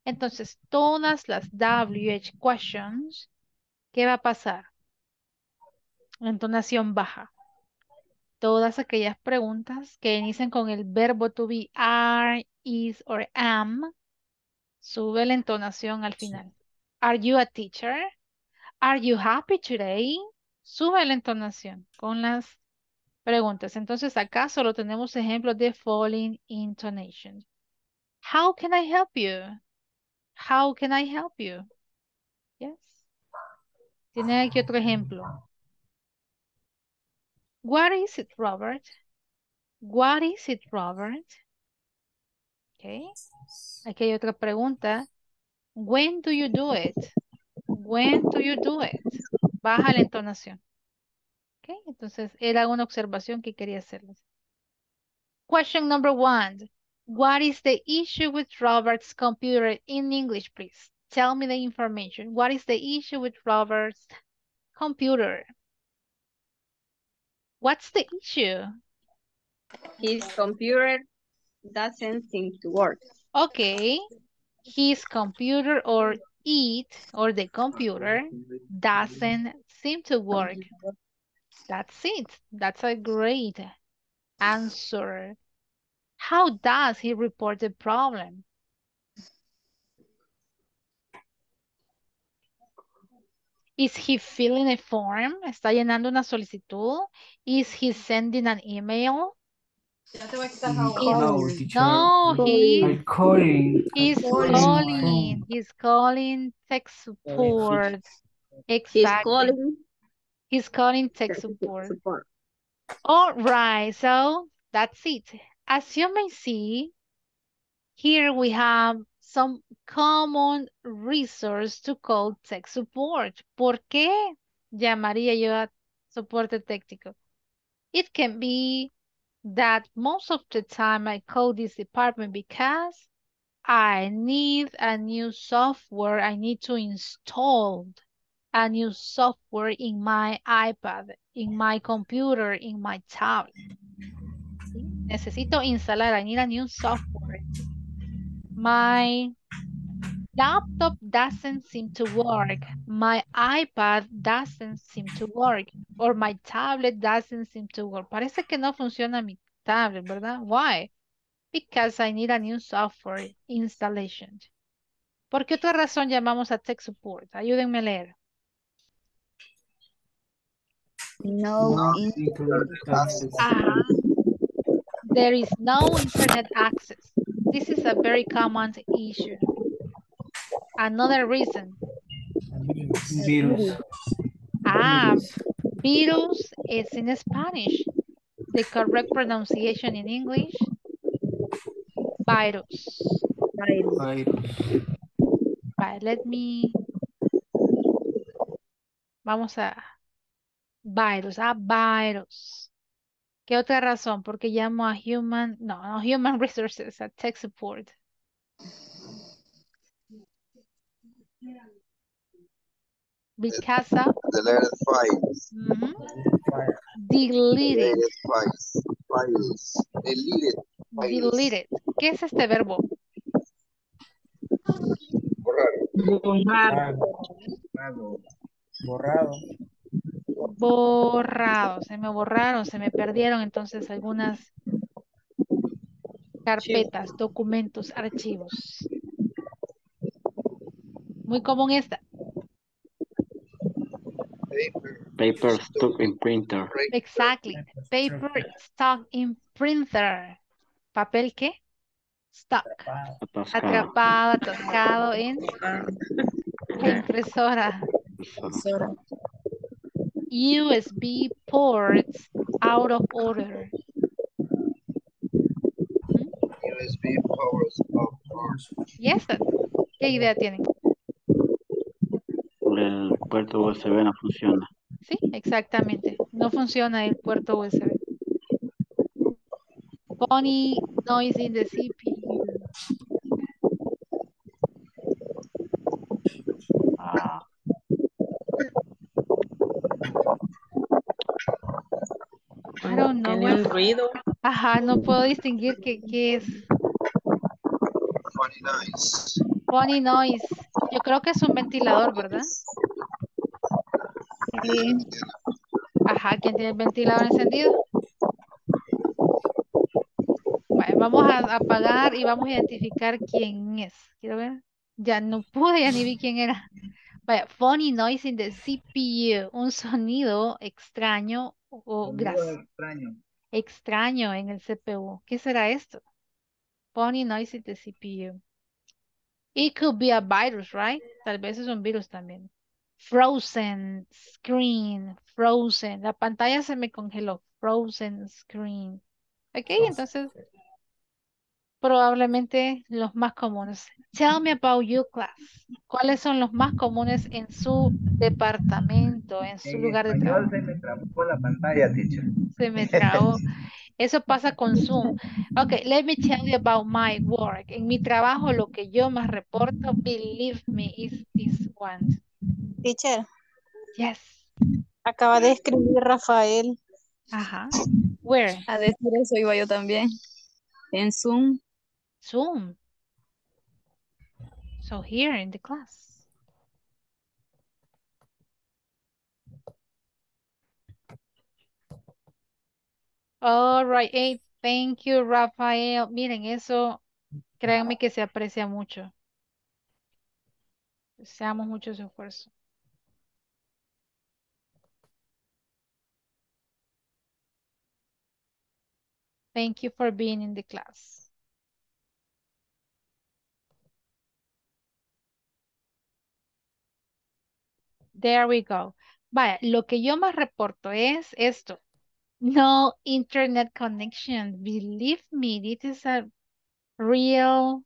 Entonces, todas las W H questions, ¿qué va a pasar? La entonación baja. todas aquellas preguntas que inician con el verbo to be, are, is, or am. Sube la entonación al final. Are you a teacher? Are you happy today? Sube la entonación con las preguntas. Entonces acá solo tenemos ejemplos de falling intonation. How can I help you? How can I help you? Yes. Tiene aquí otro ejemplo. What is it, Robert? What is it, Robert? Okay. Aquí hay otra pregunta. When do you do it? When do you do it? Baja la entonación. Okay. Entonces era una observación que quería hacerles. Question number one. What is the issue with Robert's computer in English, please? Tell me the information. What is the issue with Robert's computer? What's the issue? His computer doesn't seem to work. Okay. His computer or it or the computer doesn't seem to work. That's it. That's a great answer. How does he report the problem? Is he filling a form? ¿Está llenando una solicitud? Is he sending an email? No, he's no, no, he, calling. He's calling. calling. He's calling Tech Support. Exactly. He's calling. He's calling Tech Support. support. All right, so that's it. As you may see, here we have some common resource to call Tech Support. ¿Por qué llamaría yo a soporte técnico? It can be that most of the time I call this department because I need a new software. I need to install a new software in my iPad, in my computer, in my tablet. ¿Sí? Necesito instalar, I need a new software. My laptop doesn't seem to work. My iPad doesn't seem to work. Or my tablet doesn't seem to work. Parece que no funciona mi tablet, ¿verdad? Why? Because I need a new software installation. ¿Por qué otra razón llamamos a Tech Support? Ayúdenme a leer. No. no internet access. Ajá. There is no internet access. This is a very common issue. Another reason. Virus. Ah, virus is in Spanish. The correct pronunciation in English, virus. Virus. virus. Right, let me. Vamos a. Virus. Ah, virus. ¿Qué otra razón? Porque llamo a Human, no, no, Human Resources, a Tech Support. Because of? Deleted files. Mm-hmm. Deleted. Deleted files. Files. Deleted files. Deleted. ¿Qué es este verbo? Borrado. Borrado. Borrado. Borrado. Borrado, se me borraron, se me perdieron entonces algunas carpetas, documentos, archivos. Muy común esta. Paper stuck in printer. Exactly. Paper stuck in printer. ¿Papel qué? Stuck. Atrapado, atascado en la impresora. Impresora. U S B ports out of order. U S B ports out of order. Yes, sir. ¿Qué idea tienen? El puerto U S B no funciona. Sí, exactamente. No funciona el puerto U S B. Funny noise in the C P U. Ah. I don't know. Tiene un ruido. Ajá, no puedo distinguir qué, qué es. Funny noise. Funny noise. Yo creo que es un ventilador, ¿verdad? Sí. Ajá, ¿quién tiene el ventilador encendido? Bueno, vamos a apagar y vamos a identificar quién es. Quiero ver. Ya no pude, ya ni vi quién era. Vaya, funny noise in the C P U. Un sonido extraño o gracioso. Extraño. Extraño en el C P U. ¿Qué será esto? Funny noise in the C P U. It could be a virus, right? Tal vez es un virus también. Frozen screen. Frozen. La pantalla se me congeló. Frozen screen. Ok, entonces probablemente los más comunes. Tell me about your class. ¿Cuáles son los más comunes en su departamento, en su en lugar de trabajo? Se me trabó la pantalla, teacher. Se me trabó. Eso pasa con Zoom. Ok, let me tell you about my work. En mi trabajo, lo que yo más reporto, believe me, is this one. Teacher. Yes. Acaba de escribir Rafael. Ajá. Where? A decir eso iba yo también. En Zoom. Zoom. So here in the class. All right. Hey, thank you, Rafael. Miren, eso créanme que se aprecia mucho. Deseamos mucho su esfuerzo. Thank you for being in the class. There we go. Vaya, lo que yo más reporto es esto. No internet connection. Believe me, this is a real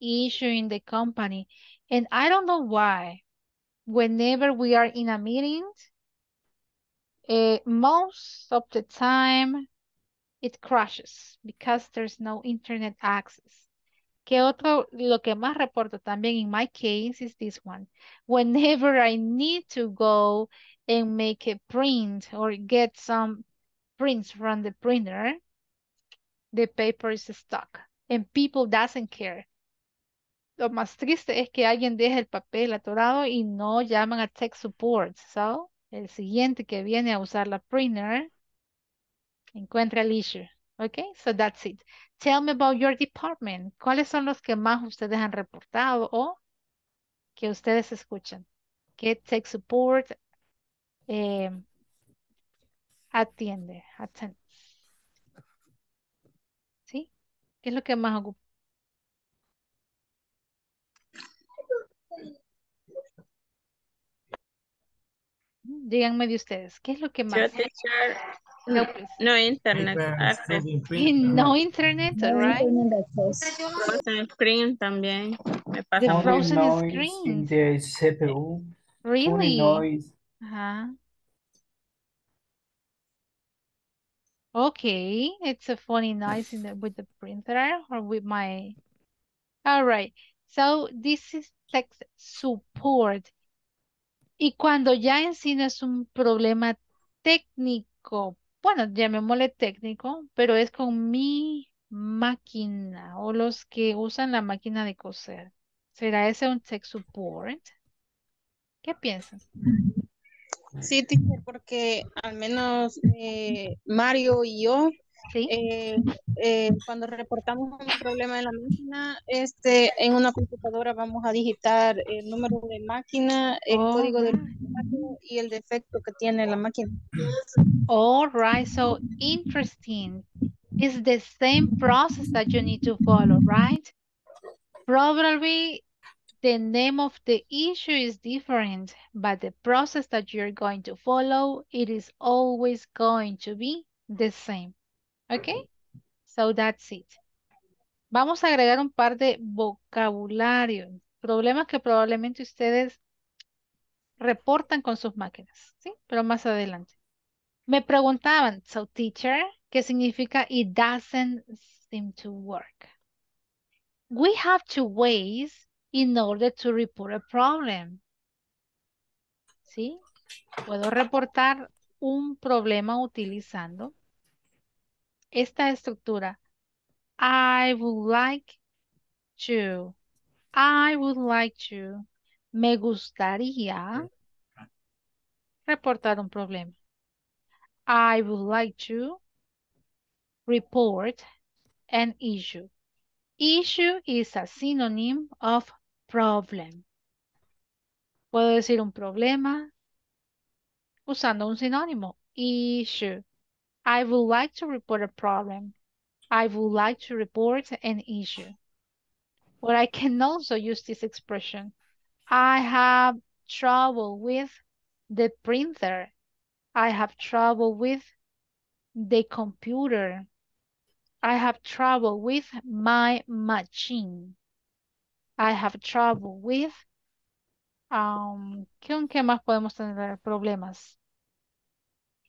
issue in the company. And I don't know why. Whenever we are in a meeting, eh, most of the time, it crashes because there's no internet access. Que otro, lo que más reporto también in my case is this one. Whenever I need to go and make a print or get some prints from the printer, the paper is stuck and people doesn't care. Lo más triste es que alguien deja el papel atorado y no llaman a Tech Support. So, el siguiente que viene a usar la printer encuentra el issue. Ok, so that's it. Tell me about your department. ¿Cuáles son los que más ustedes han reportado o que ustedes escuchan? Que Tech Support eh, atiende. Attends. ¿Sí? ¿Qué es lo que más ocupa? Díganme de ustedes, ¿qué es lo que más? No, no internet access. In, no internet, no right? Internet access. Frozen screen también. Me pasa the frozen noise screen. The C P U. Really? Noise. Uh-huh. Okay, it's a funny noise in the, with the printer or with my... All right, so this is tech support. Y cuando ya en sí no es un problema técnico, bueno, llamémosle técnico, pero es con mi máquina o los que usan la máquina de coser. ¿Será ese un tech support? ¿Qué piensan? Sí, teacher, porque al menos eh, Mario y yo, ¿sí? eh, eh, cuando reportamos un problema en la máquina, este, en una computadora vamos a digitar el número de máquina, el oh. código de máquina y el defecto que tiene la máquina. All right, so interesting. It's the same process that you need to follow, right? Probably the name of the issue is different, but the process that you're going to follow, it is always going to be the same. Okay? So that's it. Vamos a agregar un par de vocabulario, problemas que probablemente ustedes reportan con sus máquinas, ¿sí? Pero más adelante. Me preguntaban, so teacher, ¿qué significa it doesn't seem to work? We have two ways in order to report a problem. ¿Sí? Puedo reportar un problema utilizando esta estructura. I would like to. I would like to. Me gustaría reportar un problema. I would like to report an issue. Issue is a synonym of problem. Puedo decir un problema usando un sinónimo. Issue. I would like to report a problem. I would like to report an issue. Or I can also use this expression. I have trouble with the printer. I have trouble with the computer. I have trouble with my machine. I have trouble with... Um, ¿Con qué más podemos tener problemas?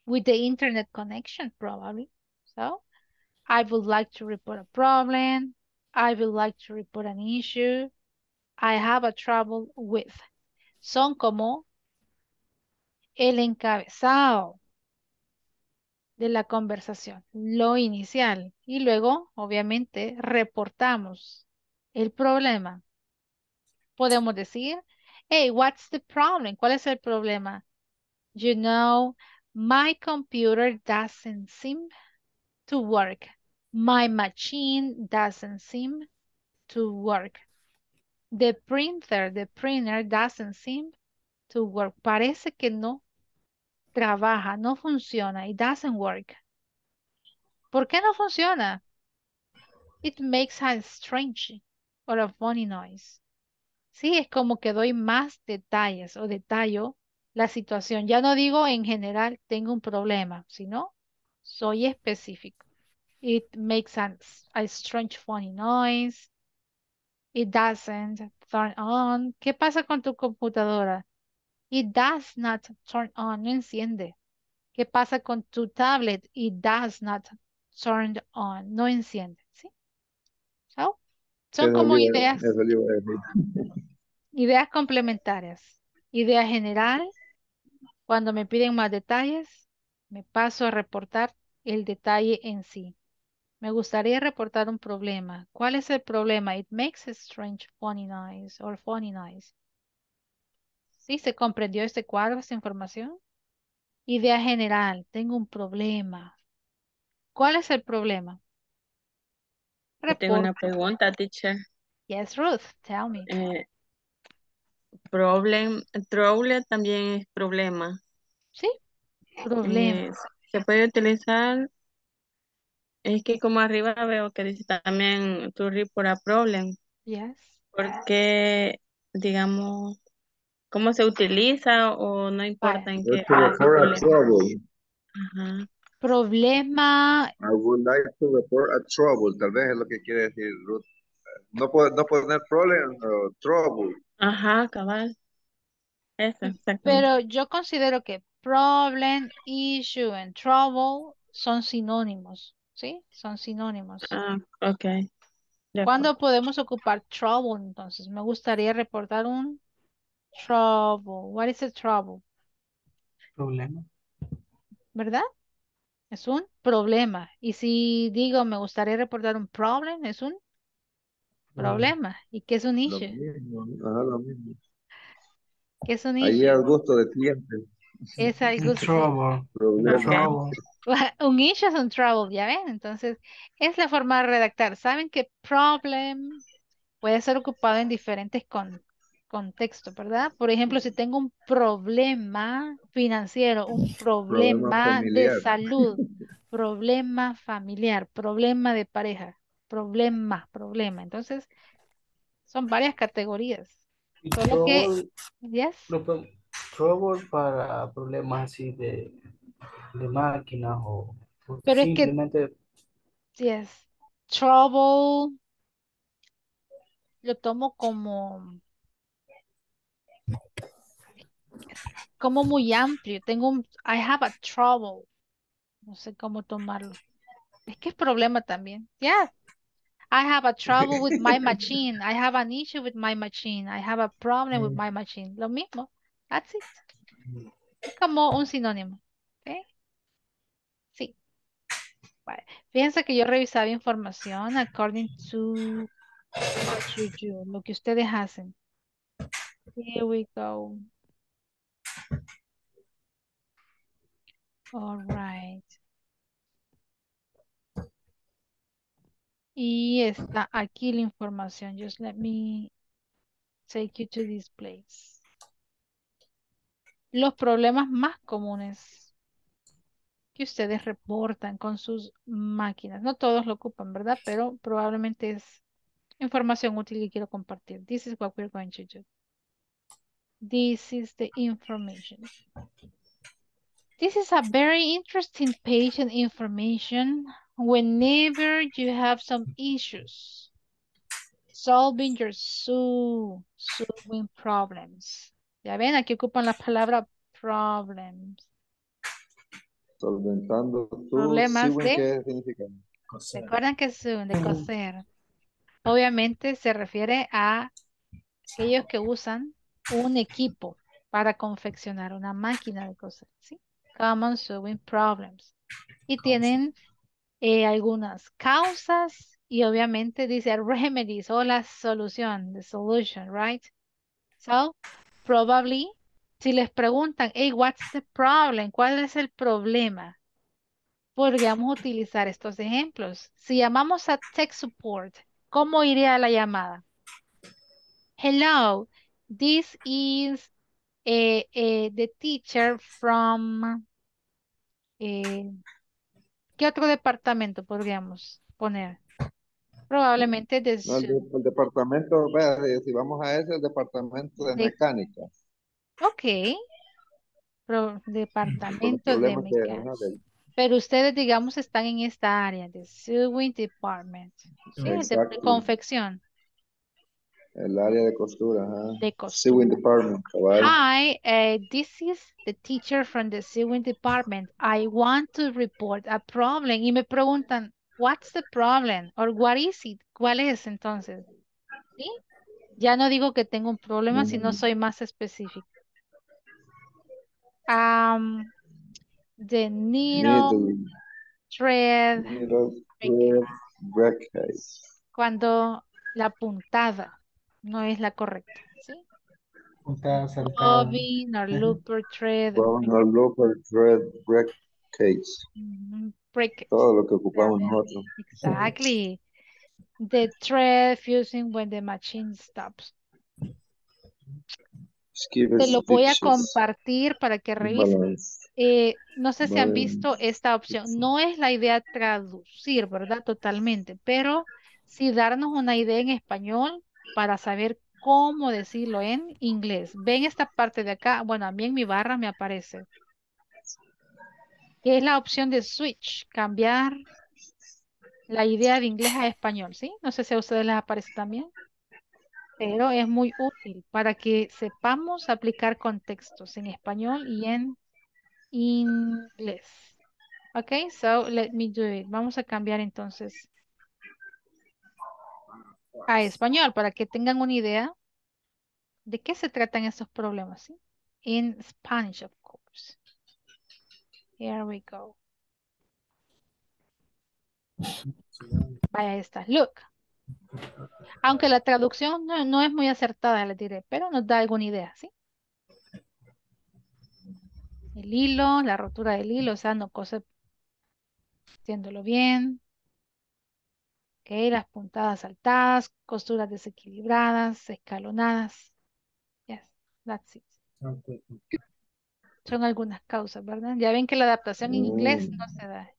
With the internet connection, probably. So, I would like to report a problem. I would like to report an issue. I have a trouble with. Son como el encabezado de la conversación, lo inicial. Y luego, obviamente, reportamos el problema. Podemos decir, hey, what's the problem? ¿Cuál es el problema? You know, my computer doesn't seem to work. My machine doesn't seem to work. The printer, the printer doesn't seem to work. Parece que no trabaja, no funciona. It doesn't work. ¿Por qué no funciona? It makes a strange or a funny noise. Sí, es como que doy más detalles o detallo la situación. Ya no digo en general tengo un problema, sino soy específico. It makes a, a strange funny noise. It doesn't turn on. ¿Qué pasa con tu computadora? It does not turn on. No enciende. ¿Qué pasa con tu tablet? It does not turn on. No enciende. ¿Sí? So, son como dolió, ideas. Dolió, ideas complementarias. Idea general. Cuando me piden más detalles, me paso a reportar el detalle en sí. Me gustaría reportar un problema. ¿Cuál es el problema? It makes a strange funny noise or funny noise. ¿Sí? ¿Se comprendió este cuadro, esta información? Idea general. Tengo un problema. ¿Cuál es el problema? Reporta. Tengo una pregunta, teacher. Yes, Ruth. Tell me. Eh, problem, trouble también es problema. Sí. Problema. Eh, se puede utilizar... Es que como arriba veo que dice también to report a problem. Yes. Porque, digamos, cómo se utiliza o no importa en qué. To report a problem. Ajá. Problema. I would like to report a trouble. Tal vez es lo que quiere decir Ruth. No puedo no poner problem, no, trouble. Ajá, cabal. Eso, exacto. Pero yo considero que problem, issue, and trouble son sinónimos. ¿Sí? Son sinónimos. Ah, ok. De ¿Cuándo acuerdo. Podemos ocupar trouble? Entonces, me gustaría reportar un trouble. What is a trouble? Problema. ¿Verdad? Es un problema. Y si digo, me gustaría reportar un problem, es un problema. ¿Y qué es un issue? Lo mismo. Ajá, lo mismo. ¿Qué es un issue? Ahí al gusto del cliente. Es al gusto. Trouble. Problema. Trouble. Un issue es un trouble, ¿ya ven? Entonces, es la forma de redactar. Saben que problem puede ser ocupado en diferentes con, contextos, ¿verdad? Por ejemplo, si tengo un problema financiero, un problema, problema de salud, problema familiar, problema de pareja, problema, problema. Entonces, son varias categorías. Solo trouble, que, yes. No, trouble para problemas así de... de máquinas o, o pero simplemente... es que yes, trouble lo tomo como como muy amplio. Tengo un I have a trouble, no sé cómo tomarlo, es que es problema también. Yeah, I have a trouble with my machine, I have an issue with my machine, I have a problem with my machine, lo mismo. That's it, es como un sinónimo. Okay. Sí. Vale. Fíjense que yo revisaba información according to what you do, lo que ustedes hacen. Here we go. All right. Y está aquí la información. Just let me take you to this place. Los problemas más comunes que ustedes reportan con sus máquinas. No todos lo ocupan, ¿verdad? Pero probablemente es información útil que quiero compartir. This is what we're going to do. This is the information. This is a very interesting patient information whenever you have some issues, solving your zoo, solving problems. Ya ven, aquí ocupan la palabra problems. Solventando tú, problemas sí, de... ¿Qué significa? ¿Se acuerdan que es de coser? Obviamente se refiere a aquellos que usan un equipo para confeccionar una máquina de coser, ¿sí? Common sewing problems. Y tienen eh, algunas causas y obviamente dice remedies o la solución, the solution, right? So, probably, si les preguntan, hey, what's the problem? ¿Cuál es el problema? Podríamos utilizar estos ejemplos. Si llamamos a Tech Support, ¿cómo iría la llamada? Hello, this is... Eh, eh, the teacher from... Eh, ¿Qué otro departamento podríamos poner? Probablemente de... No, el, el departamento, vea, si vamos a ese, el departamento de, de... mecánica. Ok. Pro, departamento de mecánica. No, de... Pero ustedes, digamos, están en esta área, de sewing department. Sí, de confección. El área de costura, ¿eh? De costura. Sewing department. Cabal. Hi, uh, this is the teacher from the sewing department. I want to report a problem. Y me preguntan, what's the problem? Or what is it? ¿Cuál es entonces? ¿Sí? Ya no digo que tengo un problema, mm-hmm. sino soy más específica. Um, the needle, needle. thread, needle, thread breakage. Cuando la puntada no es la correcta, ¿sí? Bobbin or looper thread. Bobbin or looper thread breakage. Mm-hmm. Breakage. Todo lo que ocupamos nosotros. Exactly. The thread fusing when the machine stops. Te lo voy a compartir para que revisen. Eh, no sé si balance. Han visto esta opción. No es la idea traducir, ¿verdad? Totalmente, pero sí darnos una idea en español para saber cómo decirlo en inglés. Ven esta parte de acá. Bueno, a mí en mi barra me aparece. Que es la opción de switch. Cambiar la idea de inglés a español, ¿sí? No sé si a ustedes les aparece también. Pero es muy útil para que sepamos aplicar contextos en español y en inglés. Ok, so let me do it. Vamos a cambiar entonces a español para que tengan una idea de qué se tratan estos problemas, ¿sí? In Spanish, of course. Here we go. Vaya esta. Look. Aunque la traducción no, no es muy acertada, les diré, pero nos da alguna idea, ¿sí? El hilo, la rotura del hilo, o sea, no cose haciéndolo bien. Okay, las puntadas saltadas, costuras desequilibradas, escalonadas. Yes, that's it. Okay. Son algunas causas, ¿verdad? Ya ven que la adaptación mm. en inglés no se da.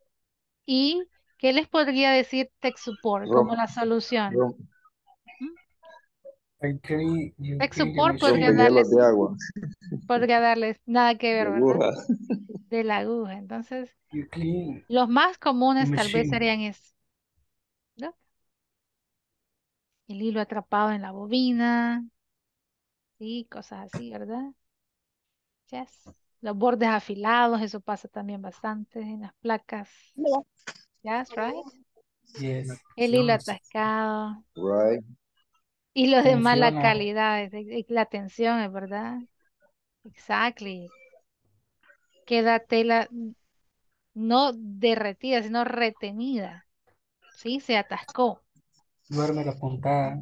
¿Y qué les podría decir Tech Support Rom. como la solución? ¿Mm? Can you, Tech Support podría darles, de agua. podría darles nada que ver, ¿verdad? De la aguja. Entonces, los más comunes tal vez serían eso. El hilo atrapado en la bobina. Sí, cosas así, ¿verdad? Yes. Los bordes afilados, eso pasa también bastante en las placas. Yes, right? Yes. El hilo atascado. Right. Hilos de mala calidad, la tensión, es verdad. Exactly. Queda tela no derretida, sino retenida. Sí, se atascó. Duerme la puntada.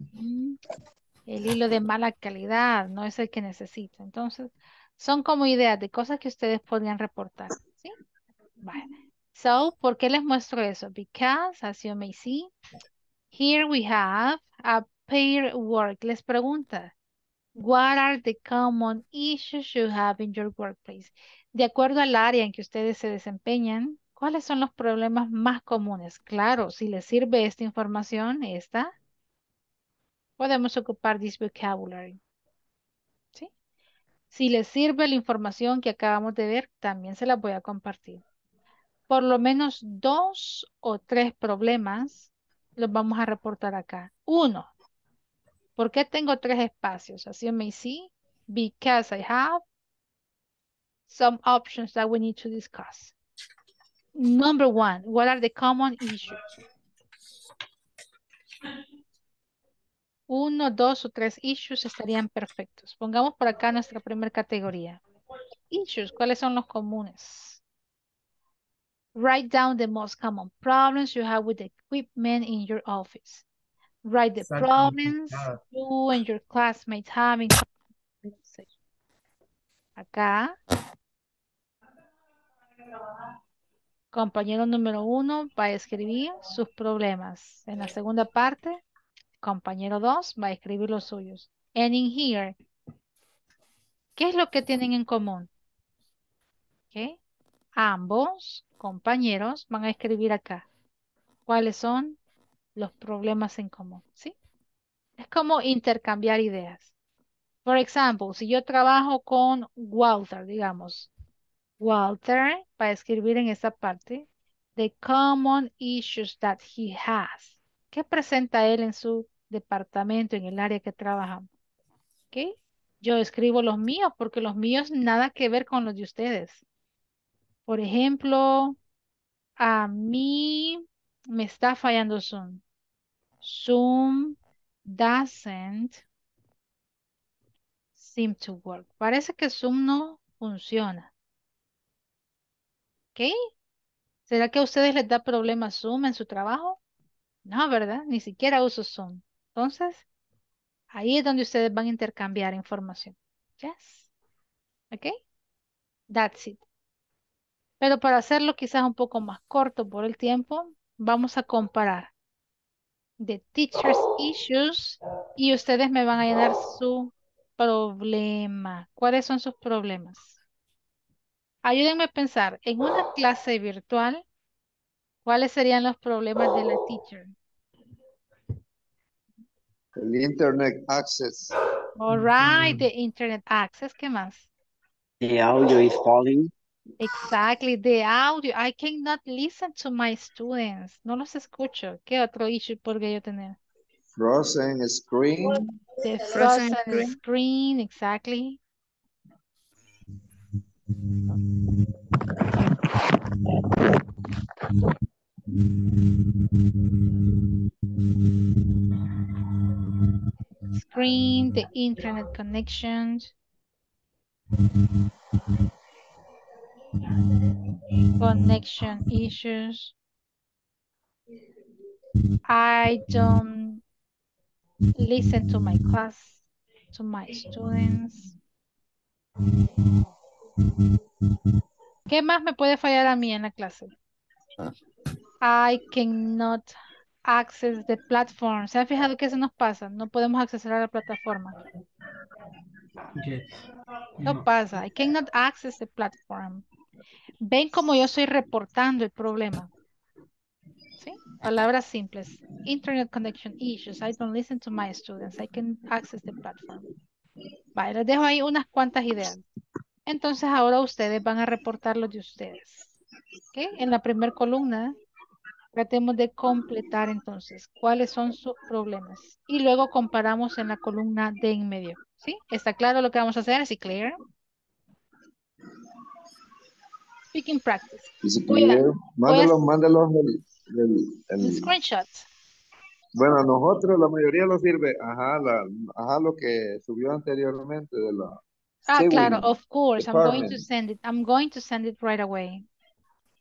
El hilo de mala calidad no es el que necesita. Entonces, son como ideas de cosas que ustedes podrían reportar, ¿sí? Vale. So, ¿por qué les muestro eso? Because, as you may see, Here we have a pair work. Les pregunta, what are the common issues you have in your workplace? De acuerdo al área en que ustedes se desempeñan, ¿cuáles son los problemas más comunes? Claro, si les sirve esta información, esta, podemos ocupar this vocabulary. ¿Sí? Si les sirve la información que acabamos de ver, también se la voy a compartir. Por lo menos dos o tres problemas los vamos a reportar acá. Uno, ¿por qué tengo tres espacios? As you may see, because I have some options that we need to discuss. Number one, what are the common issues? Uno, dos o tres issues estarían perfectos. Pongamos por acá nuestra primera categoría. Issues, ¿cuáles son los comunes? Write down the most common problems you have with the equipment in your office. Write the Exacto. problems you and your classmates have in acá. Compañero número uno va a escribir sus problemas. En la segunda parte, compañero dos va a escribir los suyos. And in here, ¿qué es lo que tienen en común? ¿Okay? Ambos compañeros van a escribir acá. ¿Cuáles son los problemas en común? ¿Sí? Es como intercambiar ideas. Por ejemplo, si yo trabajo con Walter, digamos, Walter va a escribir en esta parte the common issues that he has. ¿Qué presenta él en su departamento, en el área que trabajamos? ¿Okay? Yo escribo los míos porque los míos nada que ver con los de ustedes. Por ejemplo, a mí me está fallando Zoom. Zoom doesn't seem to work. Parece que Zoom no funciona. ¿Ok? ¿Será que a ustedes les da problema Zoom en su trabajo? No, ¿verdad? Ni siquiera uso Zoom. Entonces, ahí es donde ustedes van a intercambiar información. Yes. ¿Ok? That's it. Pero para hacerlo quizás un poco más corto por el tiempo, vamos a comparar the teacher's issues y ustedes me van a llenar su problema. ¿Cuáles son sus problemas? Ayúdenme a pensar, en una clase virtual, ¿cuáles serían los problemas de la teacher? El internet access. All right, the internet access, ¿qué más? The audio is falling. Exactly, the audio. I cannot listen to my students. No los escucho. ¿Qué otro issue podría yo tener? Frozen screen. The frozen, frozen screen. screen, exactly. Screen, the internet connections, connection issues. I don't listen to my class, to my students. ¿Qué más me puede fallar a mí en la clase? I cannot access the platform. ¿Se han fijado que se nos pasa? No podemos accesar a la plataforma. Yes. No, no pasa. I cannot access the platform. Ven como yo estoy reportando el problema. ¿Sí? Palabras simples. Internet connection issues. I don't listen to my students. I can access the platform. Vale, les dejo ahí unas cuantas ideas. Entonces ahora ustedes van a reportar los de ustedes. ¿Okay? En la primera columna tratemos de completar entonces cuáles son sus problemas. Y luego comparamos en la columna de en medio. ¿Sí? ¿Está claro lo que vamos a hacer? ¿Sí, clear? Speaking practice. Sí, clear. Mándalos, mándalos el, el, el, el screenshot. Bueno, a nosotros la mayoría nos sirve. Ajá, la, ajá, lo que subió anteriormente de la... Ah, claro, of course, department. I'm going to send it. I'm going to send it right away.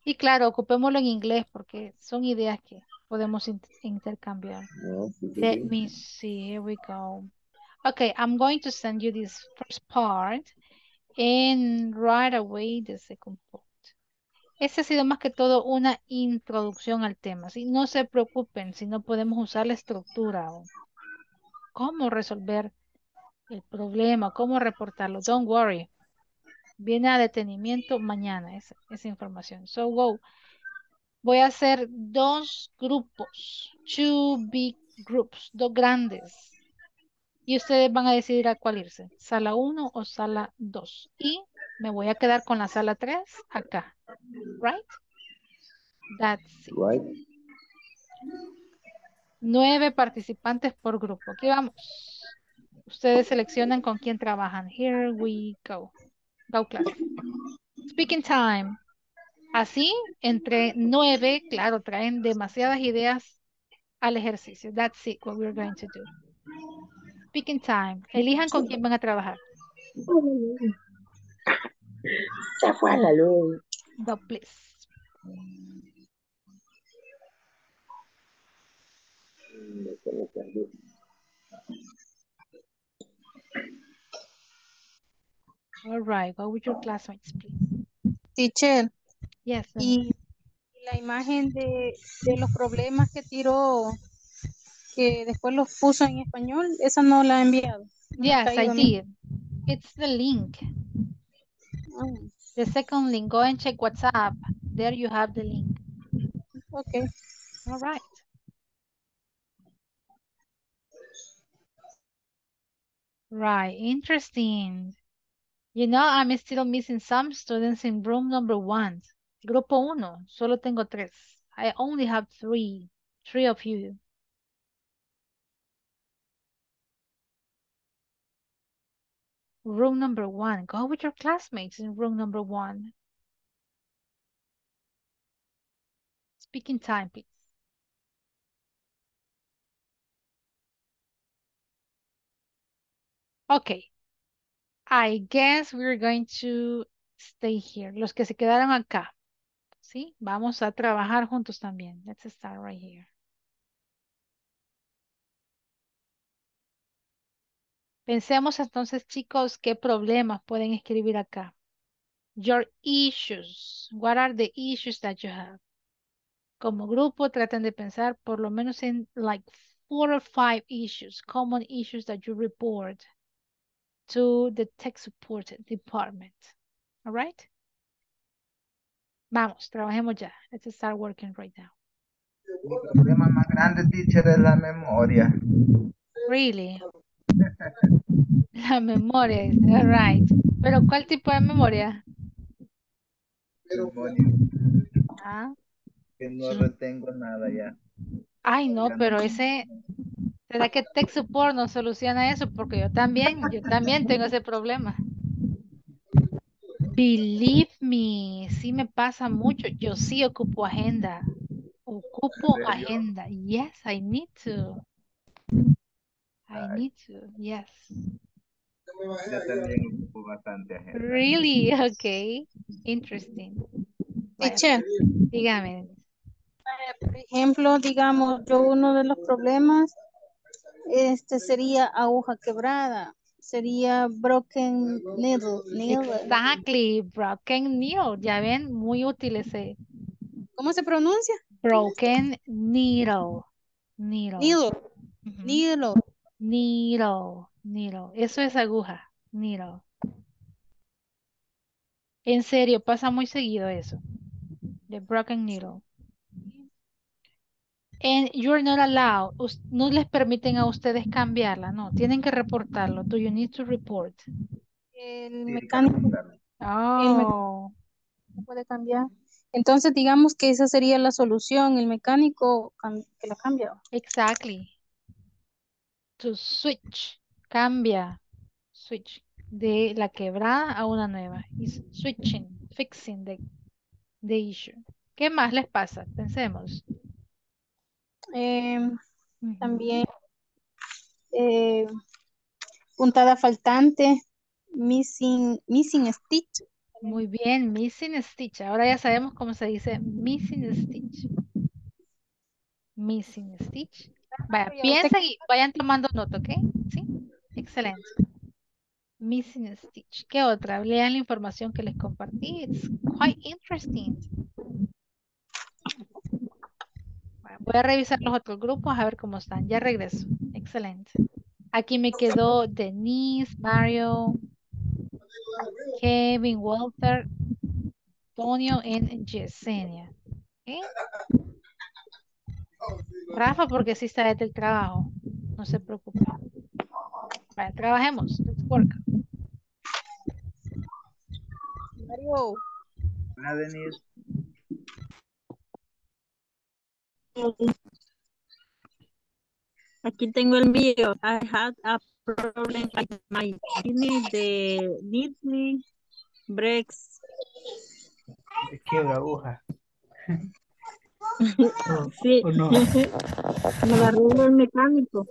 Y claro, ocupémoslo en inglés porque son ideas que podemos inter intercambiar. Yeah, Let me bien. see, here we go. Okay, I'm going to send you this first part and right away the second part. Este ha sido más que todo una introducción al tema, ¿sí? No se preocupen si no podemos usar la estructura o cómo resolver el problema, cómo reportarlo. Don't worry. Viene a detenimiento mañana esa, esa información. So go. Voy a hacer dos grupos. Two big groups. Dos grandes. Y ustedes van a decidir a cuál irse. Sala uno o sala dos. Y me voy a quedar con la sala tres acá. Right? That's it. Right. Nueve participantes por grupo. Aquí vamos. Ustedes seleccionan con quién trabajan. Here we go. Go class. Speaking time. Así, entre nueve, claro, traen demasiadas ideas al ejercicio. That's it, what we're going to do. Speaking time. Elijan con quién van a trabajar. Se fue a la luz. Go, please. All right, go with your classmates, please. Teacher. Yes. Y la imagen de, de los problemas que tiró, que después los puso en español, esa no la ha enviado. No yes, I did. It's the link. Oh. The second link. Go and check WhatsApp. There you have the link. Okay. All right. Right. Interesting. You know, I'm still missing some students in room number one. Grupo uno, solo tengo tres. I only have three. Three of you. Room number one. Go with your classmates in room number one. Speaking time, please. Okay. I guess we're going to stay here. Los que se quedaron acá. ¿Sí? Vamos a trabajar juntos también. Let's start right here. Pensemos entonces, chicos, qué problemas pueden escribir acá. Your issues. What are the issues that you have? Como grupo, traten de pensar por lo menos en like four or five issues, common issues that you report to the Tech Support Department. All right? Vamos, trabajemos ya. Let's start working right now. El problema más grande, teacher, es la memoria. Really? La memoria, all right. ¿Pero cuál tipo de memoria? Memoria. ¿Ah? Que no retengo nada ya. Ay, no, pero ese... ¿Será que Tech Support no soluciona eso? Porque yo también, yo también tengo ese problema. Believe me, sí me pasa mucho. Yo sí ocupo agenda. Ocupo agenda. Yes, I need to. I need to, yes. Yo también ocupo bastante agenda. Really, okay. Interesting. Teacher. Bueno, dígame. Por ejemplo, digamos, yo uno de los problemas Este sería aguja quebrada. Sería broken needle. needle. Exactly, broken needle. Ya ven, muy útil ese. ¿Cómo se pronuncia? Broken needle. Needle. Needle. Uh-huh. Needle. Needle. Needle. Eso es aguja. Needle. En serio, pasa muy seguido eso. The broken needle. And you're not allowed. No les permiten a ustedes cambiarla. No, tienen que reportarlo. Do you need to report? El mecánico. Oh. El mecánico puede cambiar. Entonces, digamos que esa sería la solución. El mecánico que la cambia. Exactly. To switch. Cambia. Switch. De la quebrada a una nueva. It's switching. Fixing the, the issue. ¿Qué más les pasa? Pensemos. Eh, también eh, puntada faltante, missing, missing stitch. Muy bien, missing stitch. Ahora ya sabemos cómo se dice missing stitch. Missing stitch. Vaya, piensen y vayan tomando nota, ¿ok? Sí, excelente. Missing stitch. ¿Qué otra? Lean la información que les compartí. It's quite interesting. Voy a revisar los otros grupos a ver cómo están. Ya regreso. Excelente. Aquí me quedó Denise, Mario, Kevin, Walter, Antonio y Yesenia. ¿Eh? Rafa, porque sí está desde el trabajo. No se preocupe. Vale, trabajemos. Let's work. Mario. Hola, Denise. Aquí tengo el mío. I had a problem with my kidney. The kidney breaks. Se quiebra aguja. ¿O, sí. ¿O no? Me la arregló el mecánico.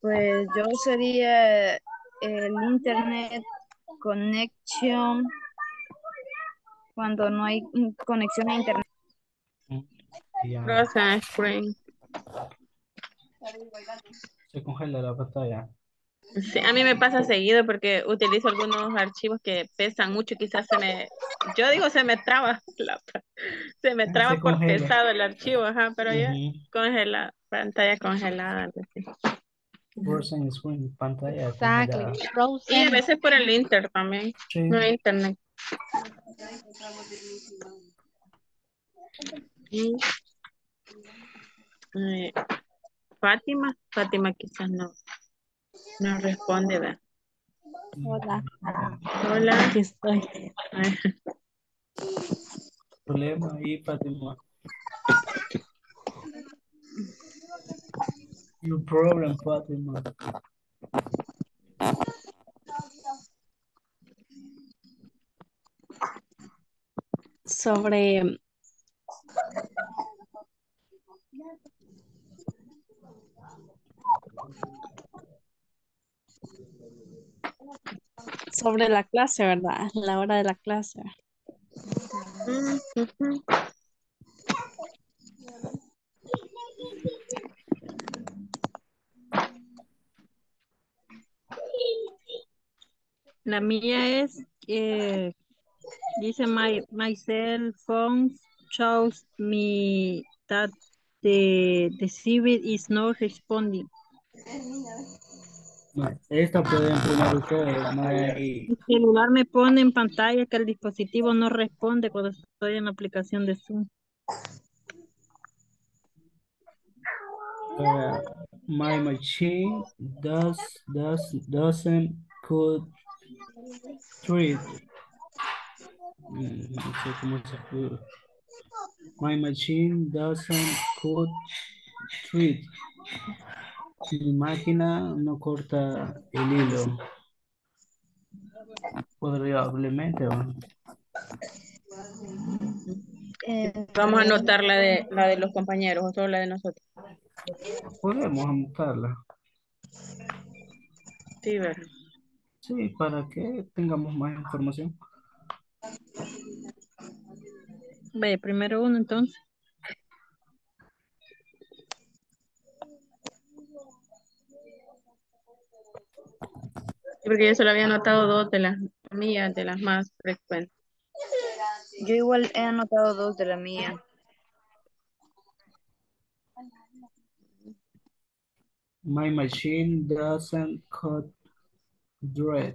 Pues yo sería el internet connection. Cuando no hay conexión a internet. Yeah. Rosa, Spring. Se congela la pantalla. Sí, a mí me pasa seguido porque utilizo algunos archivos que pesan mucho. Quizás se me... Yo digo se me traba. La, se me traba se por congela. Pesado el archivo. Ajá, pero uh -huh. ya congela. Pantalla congelada. Rosa, Spring. Pantalla congelada. Y a veces por el inter también. Sí. No hay internet. Y, eh, Fátima, Fátima quizás no, no responde, ¿verdad? Hola. Hola. Aquí estoy. Problema ahí, Fátima. Your problem, Fátima. Sobre sobre la clase, ¿verdad? La hora de la clase. La mía es eh, dice my, my cell phone shows me that the, the civil is not responding. Esta pueden poner ustedes. My... El celular me pone en pantalla que el dispositivo no responde cuando estoy en la aplicación de Zoom. Uh, my machine does, does, doesn't could treat. No sé cómo se puede. My machine doesn't cut thread. Mi máquina no corta el hilo. Probablemente. Eh, Vamos a anotar la de, la de los compañeros o solo la de nosotros. Podemos anotarla. Sí, ver. Sí, para que tengamos más información. Vaya, primero uno entonces. Porque yo solo había anotado dos de las mías, de las más frecuentes. Yo igual he anotado dos de la mía. My machine doesn't cut dread.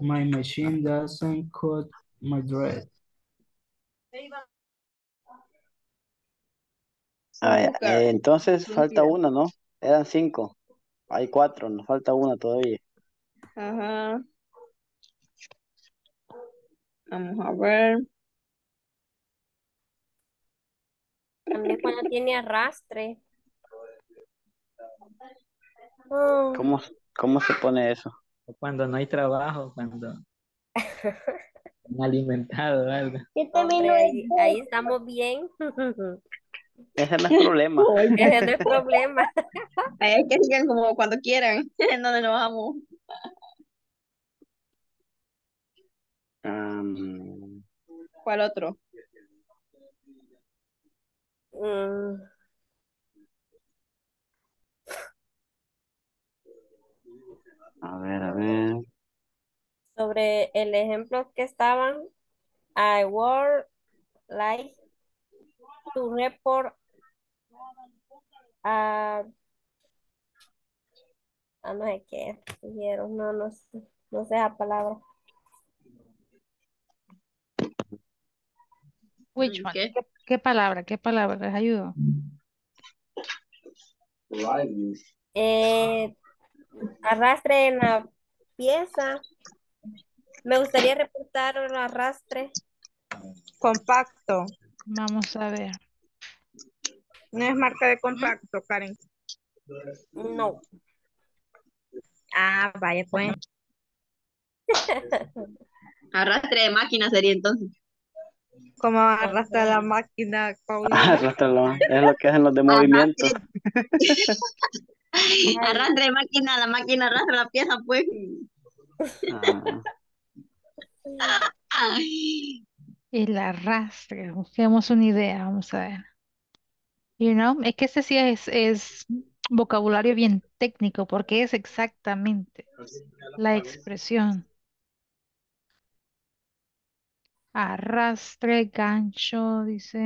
My machine doesn't cut my dread. Ah, eh, entonces falta una, ¿no? Eran cinco. Hay cuatro, nos falta una todavía. Ajá. Vamos a ver. También cuando tiene arrastre. Oh. ¿Cómo, ¿Cómo se pone eso? Cuando no hay trabajo, cuando... alimentado, algo. Hombre, ahí, ahí estamos bien. Ese no es problema. Ese no es problema. Hay que sigan como cuando quieran. En donde nos vamos. Um... ¿Cuál otro? Um... A ver, a ver. Sobre el ejemplo que estaban I would like to report a... a no sé qué. No, no sé, no sé la palabra. Which one? ¿Qué, qué palabra? ¿Qué palabra? ¿Les ayudo? Eh, arrastre en la pieza. Me gustaría reportar un arrastre. Compacto. Vamos a ver. ¿No es marca de compacto, Karen? No. Ah, vaya pues. Arrastre de máquina sería entonces. Como arrastra la máquina, Paulina. Arrastralo, es lo que hacen los de movimiento. Arrastra de máquina, la máquina arrastra la pieza, pues. Ah. El arrastre, busquemos una idea, vamos a ver. You know, es que ese sí es, es vocabulario bien técnico, porque es exactamente la expresión. Arrastre, gancho, dice.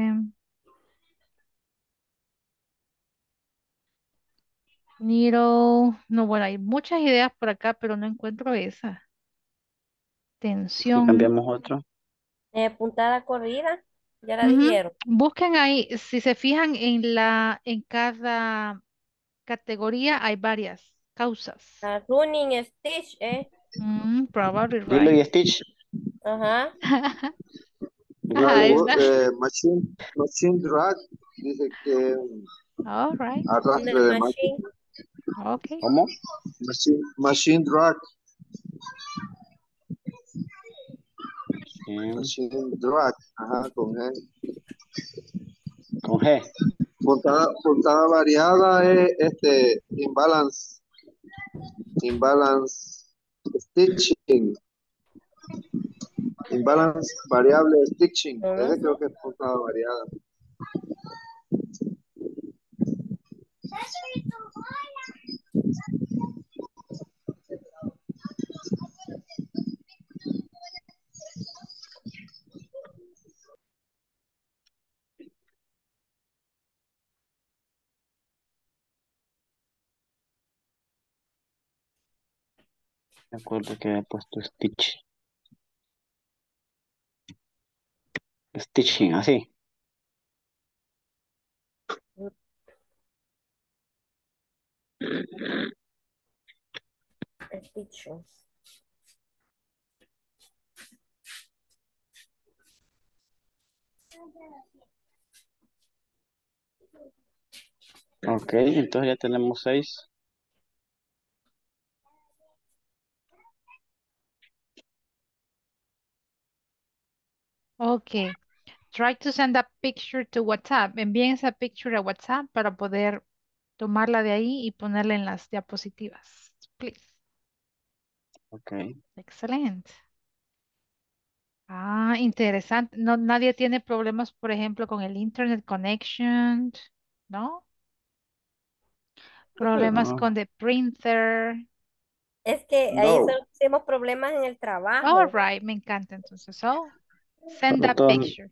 Needle. No, bueno, hay muchas ideas por acá, pero no encuentro esa. Tensión. Cambiamos otro. Eh, puntada corrida. Ya la dijeron. Uh-huh. Busquen ahí. Si se fijan en la, en cada categoría hay varias causas. Uh, running stitch, eh. Mm, probably right. Running stitch. Ajá. Ajá, eh, machine, machine drag, dice que all right. Arrastre de machine. Máquina. Okay. ¿Cómo? Machine, machine drag. Okay. Machine drag, ajá, con G. Con G. Puntada, puntada variada es este, imbalance. Imbalance stitching. Imbalance variable stitching. Ese creo que es puntada variada. Me acuerdo que había puesto stitch. Stitching, así. Stitching. Ok, entonces ya tenemos seis. Ok. Try to send a picture to WhatsApp. Envíen esa picture a WhatsApp para poder tomarla de ahí y ponerla en las diapositivas. Please. Ok. Excelente. Ah, interesante. No, nadie tiene problemas, por ejemplo, con el internet connection, ¿no? Problemas no. Con the printer. Es que ahí no. Solo tenemos problemas en el trabajo. All right, me encanta entonces. So, send a picture.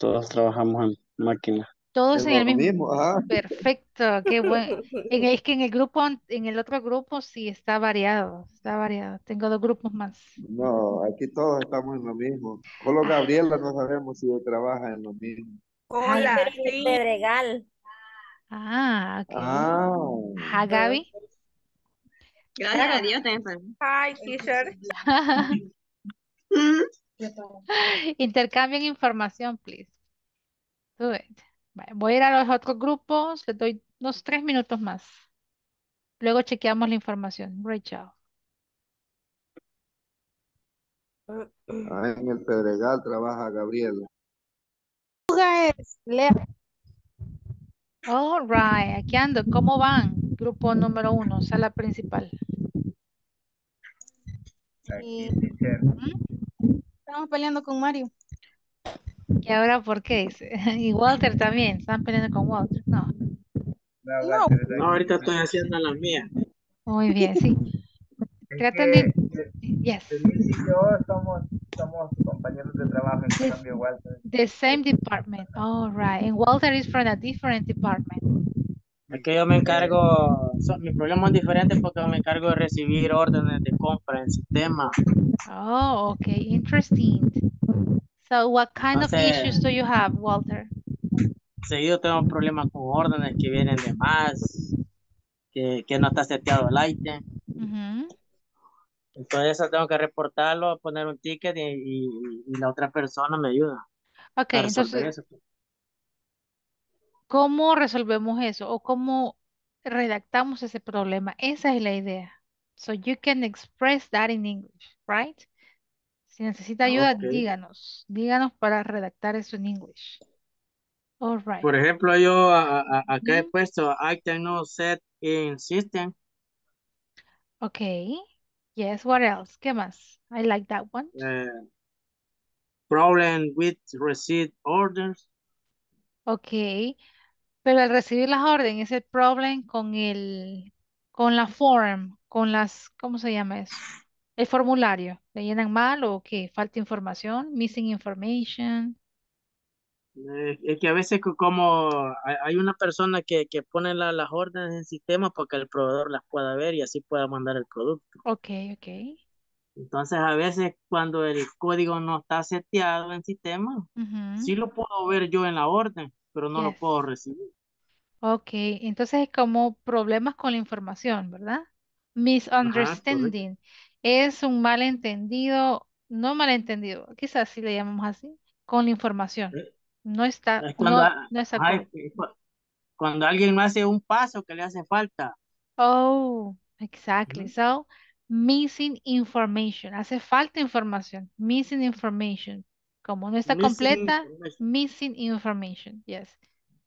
Todos trabajamos en máquina. Todos en el mismo. mismo Perfecto, qué bueno. Es que en el grupo, en el otro grupo sí está variado, está variado. Tengo dos grupos más. No, aquí todos estamos en lo mismo. Solo Gabriela no sabemos si trabaja en lo mismo. Hola, sí. Pedregal. Ah, ok. Ah. ¿A Gaby? Gracias a Dios, te enfermo. Hi, teacher. Intercambien información, please. Do it. Vale, voy a ir a los otros grupos. Les doy unos tres minutos más. Luego chequeamos la información. Great job. Ah, en el Pedregal trabaja Gabriela. All right. Aquí ando. ¿Cómo van? Grupo número uno, sala principal. Aquí, teacher. Estamos peleando con Mario. ¿Y ahora por qué? Dice. Y Walter también. Están peleando con Walter. No. No, no ahorita estoy haciendo las mías. Muy bien, sí. Traten de. Yes. Yo somos Somos compañeros de trabajo en the, cambio, Walter. The same department. All right. And Walter is from a different department. Es que yo me encargo, son, mis problemas son diferentes porque me encargo de recibir órdenes de compra en sistema. Oh, okay. Interesting. So what kind Entonces, of issues do you have, Walter? Seguido tengo problemas con órdenes que vienen de más, que, que no está seteado el item. Uh-huh. Entonces eso tengo que reportarlo, poner un ticket y, y, y la otra persona me ayuda. Ok, entonces, eso. ¿Cómo resolvemos eso? ¿O cómo redactamos ese problema? Esa es la idea. So you can express that in English, right? Si necesita ayuda, okay. díganos. Díganos para redactar eso en English. All right. Por ejemplo, yo a, a, acá mm-hmm. he puesto item no set in system. Ok. Yes, what else? ¿Qué más? I like that one. Uh, problem with receipt orders. Ok. Pero al recibir las órdenes, es el problem con el, con la form, con las, ¿cómo se llama eso? El formulario. ¿Le llenan mal o qué? ¿Falta información? ¿Missing information? Es que a veces como hay una persona que, que pone la, las órdenes en el sistema porque el proveedor las pueda ver y así pueda mandar el producto. Ok, ok. Entonces a veces cuando el código no está seteado en sistema, uh-huh. sí lo puedo ver yo en la orden, pero no yes. lo puedo recibir. Ok, entonces es como problemas con la información, ¿verdad? Misunderstanding. Ajá, es un malentendido, no malentendido, quizás sí le llamamos así, con la información. ¿Eh? No está, es cuando, no, no está ay, cuando alguien me hace un paso que le hace falta. Oh, exactly. Mm-hmm. So, missing information. Hace falta información. Missing information. Como no está missing completa, information. Missing information. Yes.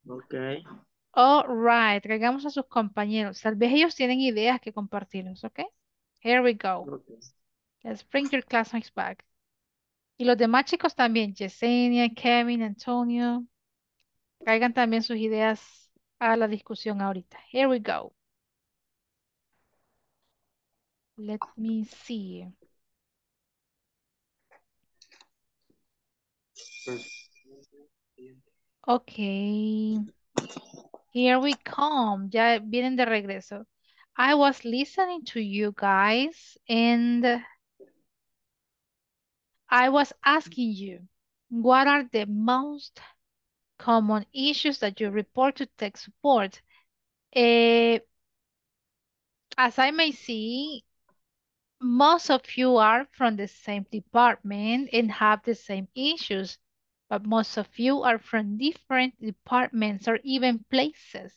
Okay. All right. Traigamos a sus compañeros. Tal vez ellos tienen ideas que compartirnos, ¿ok? Here we go. Okay. Let's bring your classmates back. Y los demás chicos también, Yesenia, Kevin, Antonio, traigan también sus ideas a la discusión ahorita. Here we go. Let me see. Okay. Here we come. Ya vienen de regreso. I was listening to you guys and... I was asking you, what are the most common issues that you report to tech support? Uh, as I may see, most of you are from the same department and have the same issues, but most of you are from different departments or even places,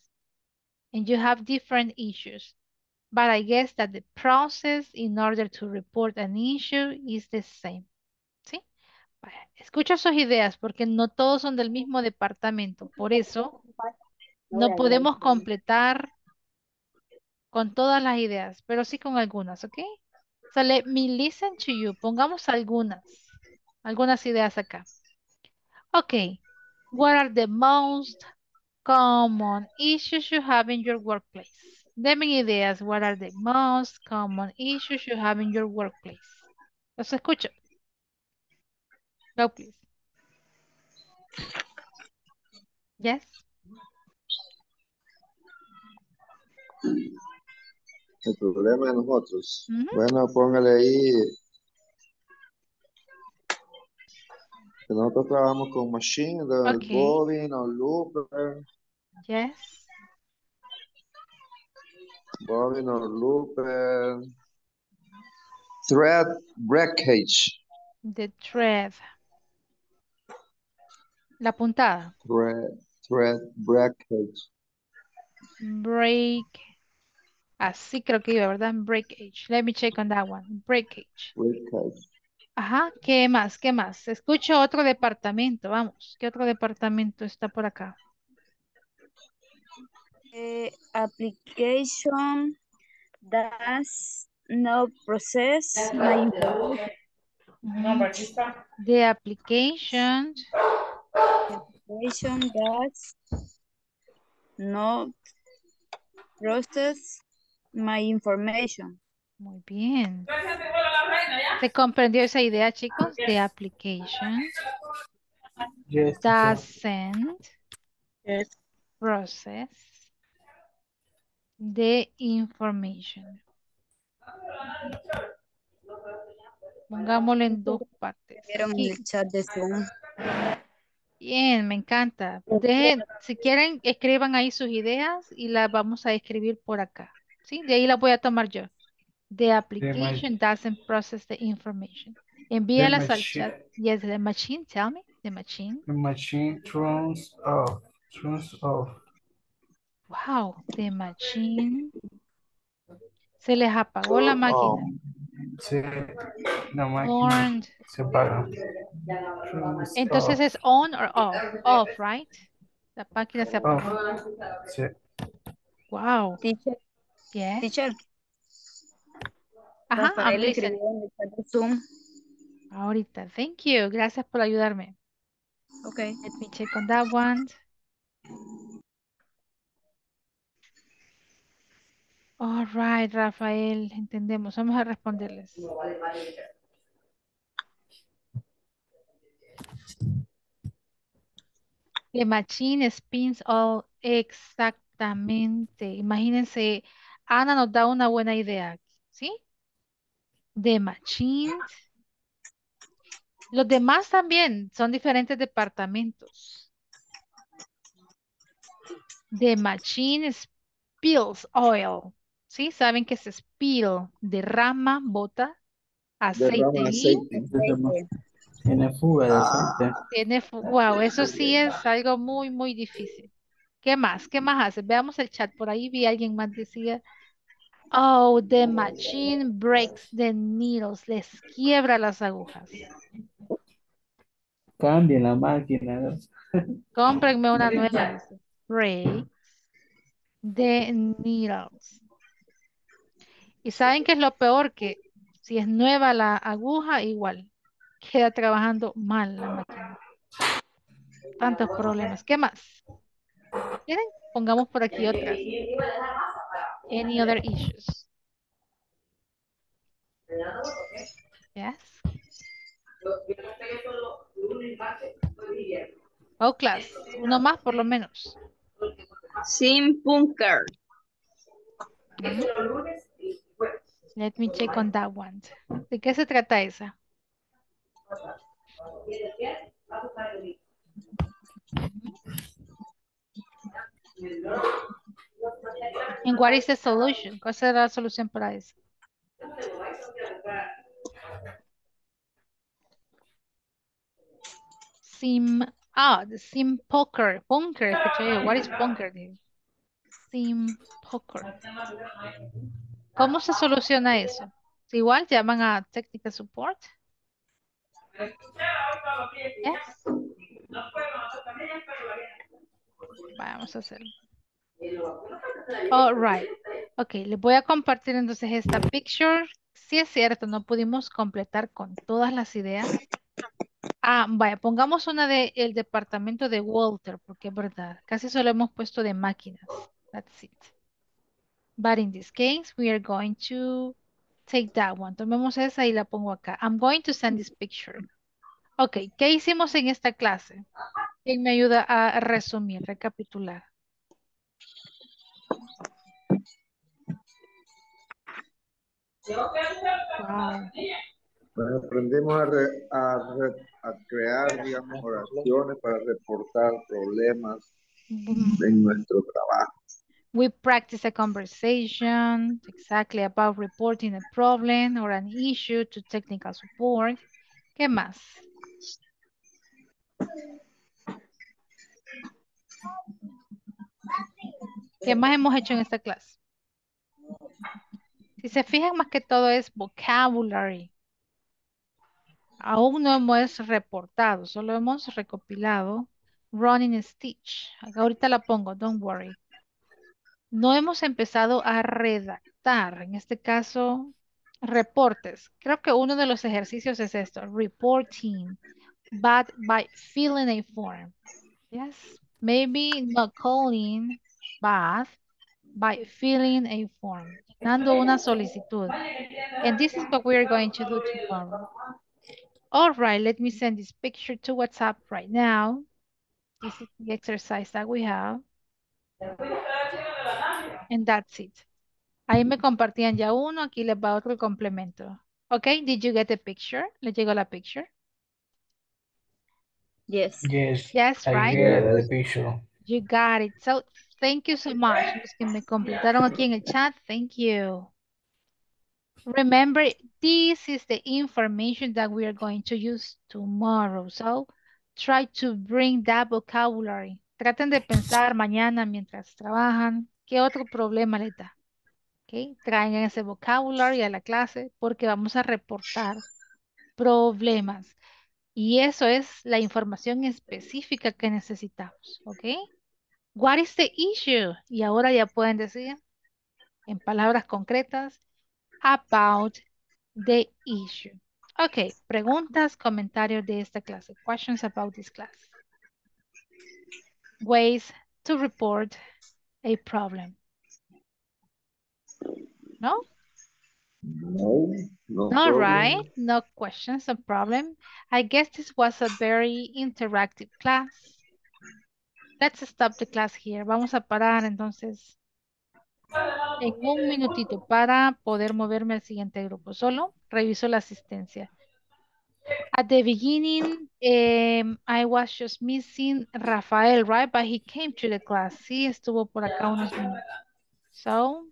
and you have different issues. But I guess that the process in order to report an issue is the same. Escucha sus ideas porque no todos son del mismo departamento. Por eso no podemos completar con todas las ideas, pero sí con algunas, ¿ok? So let me listen to you. Pongamos algunas, algunas ideas acá. Ok. What are the most common issues you have in your workplace? Denme ideas. What are the most common issues you have in your workplace? Los escucho. Go, please. Yes. El problema de nosotros. Mm-hmm. Bueno, póngale ahí. Que nosotros trabajamos con machines, okay. Bobbin o looper. Yes. Bobbin o looper. Thread breakage. The thread. La puntada. Thread, thread, breakage. Break. Así creo que iba, ¿verdad? Breakage. Let me check on that one. Breakage. Breakage. Ajá. ¿Qué más? ¿Qué más? Escucho otro departamento. Vamos. ¿Qué otro departamento está por acá? Eh, application does no process my the application. Application does not process my information. Muy bien. ¿Se comprendió esa idea, chicos? The application yes, doesn't yes. process the information. Pongámoslo en dos partes. El chat de Zoom. Bien, me encanta. Dejen, si quieren, escriban ahí sus ideas y las vamos a escribir por acá. ¿Sí? De ahí las voy a tomar yo. The application doesn't process the information. Envíalas al chat. Yes, the machine, tell me. The machine. The machine turns off. Turns off. Wow, the machine. Se les apagó la máquina. Se, la máquina se apaga. Entonces es on or off. Off, right? La máquina se apaga. Sí. Wow. Teacher. Yes. Teacher. Ajá, I'm listening. Zoom. Ahorita. Thank you. Gracias por ayudarme. Okay. Let me check on that one. All right, Rafael, entendemos. Vamos a responderles. The machine spins all. Exactamente. Imagínense, Ana nos da una buena idea, ¿sí? The machine. Los demás también son diferentes departamentos. The machine spills oil. ¿Sí? Saben que se spill, derrama, bota, aceite. Derrama aceite. aceite. Tiene fuga de aceite. Tiene fuga. Wow, eso sí es algo muy, muy difícil. ¿Qué más? ¿Qué más hace? Veamos el chat. Por ahí vi a alguien más decía, oh, the machine breaks the needles. Les quiebra las agujas. Cambien la máquina. Cómprenme una nueva. Breaks the needles. Y saben que es lo peor, que si es nueva la aguja, igual queda trabajando mal la máquina. Tantos problemas. ¿Qué más? ¿Quieren? Pongamos por aquí otra. Any other issues? Yes. Oh, class. Uno más por lo menos. Sin bunker. Mm-hmm. Let me check on that one. ¿De qué se trata esa? And what is the solution? ¿Cuál será la solución para eso? Sim, ah, the sim poker. Bunker, what is bunker? Sim poker. ¿Cómo se soluciona eso? Igual llaman a Tech Support. Yes. Vamos a hacerlo. All right. Ok, les voy a compartir entonces esta picture. Sí es cierto, no pudimos completar con todas las ideas. Ah, vaya, pongamos una del departamento de Walter, porque es verdad. Casi solo hemos puesto de máquinas. That's it. But in this case, we are going to take that one. Tomemos esa y la pongo acá. I'm going to send this picture. Ok, ¿qué hicimos en esta clase? ¿Quién me ayuda a resumir, recapitular? Wow. Bueno, aprendimos a, re, a, re, a crear, digamos, oraciones para reportar problemas mm-hmm. en nuestro trabajo. We practice a conversation exactly about reporting a problem or an issue to technical support. ¿Qué más? ¿Qué más hemos hecho en esta clase? Si se fijan, más que todo es vocabulary. Aún no hemos reportado, solo hemos recopilado running stitch. Ahorita la pongo, don't worry. No hemos empezado a redactar, en este caso, reportes. Creo que uno de los ejercicios es esto, reporting, but by filling a form. Yes, maybe not calling, but by filling a form. dando una solicitud. And this is what we're going to do tomorrow. All right, let me send this picture to WhatsApp right now. This is the exercise that we have. And that's it. Ahí me compartían ya uno, aquí les va otro complemento. Okay, did you get the picture? ¿Le llegó la picture? Yes. Yes. Yes, right? The picture. You got it. So, thank you so much. Los que me completaron aquí en el chat, thank you. Remember, this is the information that we are going to use tomorrow. So, try to bring that vocabulary. Traten de pensar mañana mientras trabajan. ¿Qué otro problema les da? Okay. Traen ese vocabulary a la clase porque vamos a reportar problemas. Y eso es la información específica que necesitamos, ¿ok? What is the issue? Y ahora ya pueden decir, en palabras concretas, about the issue. Ok, preguntas, comentarios de esta clase. Questions about this class. Ways to report a problem. ¿No? No, no. All right, no questions, no problem. I guess this was a very interactive class. Let's stop the class here. Vamos a parar entonces en un minutito para poder moverme al siguiente grupo. Solo reviso la asistencia. At the beginning, um, I was just missing Rafael, right? But he came to the class. Sí, estuvo por acá unos minutos. So,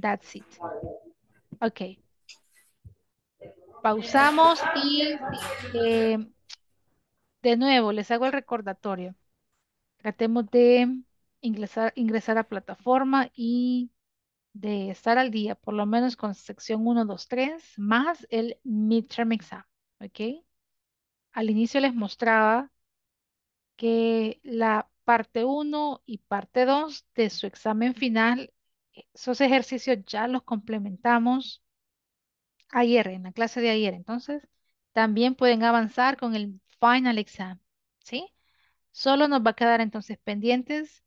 that's it. Ok, pausamos y eh, de nuevo les hago el recordatorio. Tratemos de ingresar, ingresar a plataforma y de estar al día, por lo menos con sección uno, dos, tres, más el midterm exam, ok. Al inicio les mostraba que la parte uno y parte dos de su examen final, esos ejercicios ya los complementamos ayer, en la clase de ayer. Entonces, también pueden avanzar con el final exam, ¿sí? Solo nos va a quedar entonces pendientes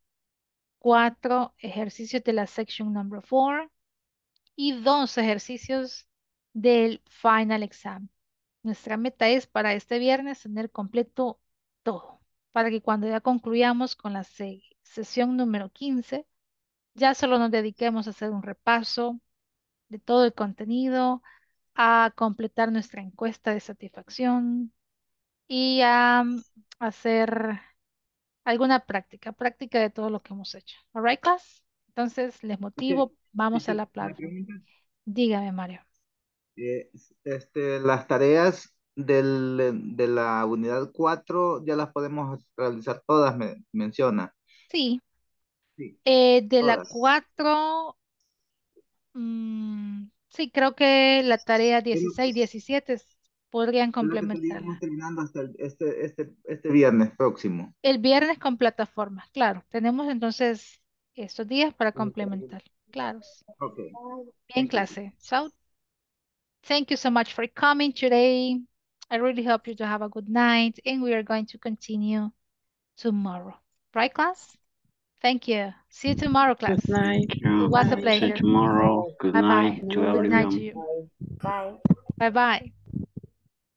cuatro ejercicios de la section number four y dos ejercicios del final exam. Nuestra meta es para este viernes tener completo todo, para que cuando ya concluyamos con la sesión número quince, ya solo nos dediquemos a hacer un repaso de todo el contenido, a completar nuestra encuesta de satisfacción y a hacer alguna práctica, práctica de todo lo que hemos hecho. All right, class? Entonces, les motivo, okay. Vamos este, a la plataforma. Dígame, Mario. Eh, este, las tareas del, de la unidad cuatro ya las podemos realizar todas, me menciona. Sí. Sí, eh, de todas. La cuatro, mmm, sí, creo que la tarea dieciséis, diecisiete podrían complementar. Terminando hasta el, este, este, este viernes próximo. El viernes con plataformas, claro. Tenemos entonces estos días para complementar, claro. Okay. Bien, clase. So, thank you so much for coming today. I really hope you to have a good night, and we are going to continue tomorrow. Right, class? Thank you. See you tomorrow, class. Good night. It was a pleasure. See you tomorrow. Good bye night bye. To good everyone. Night to you. Bye. Bye-bye.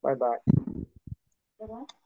Bye-bye.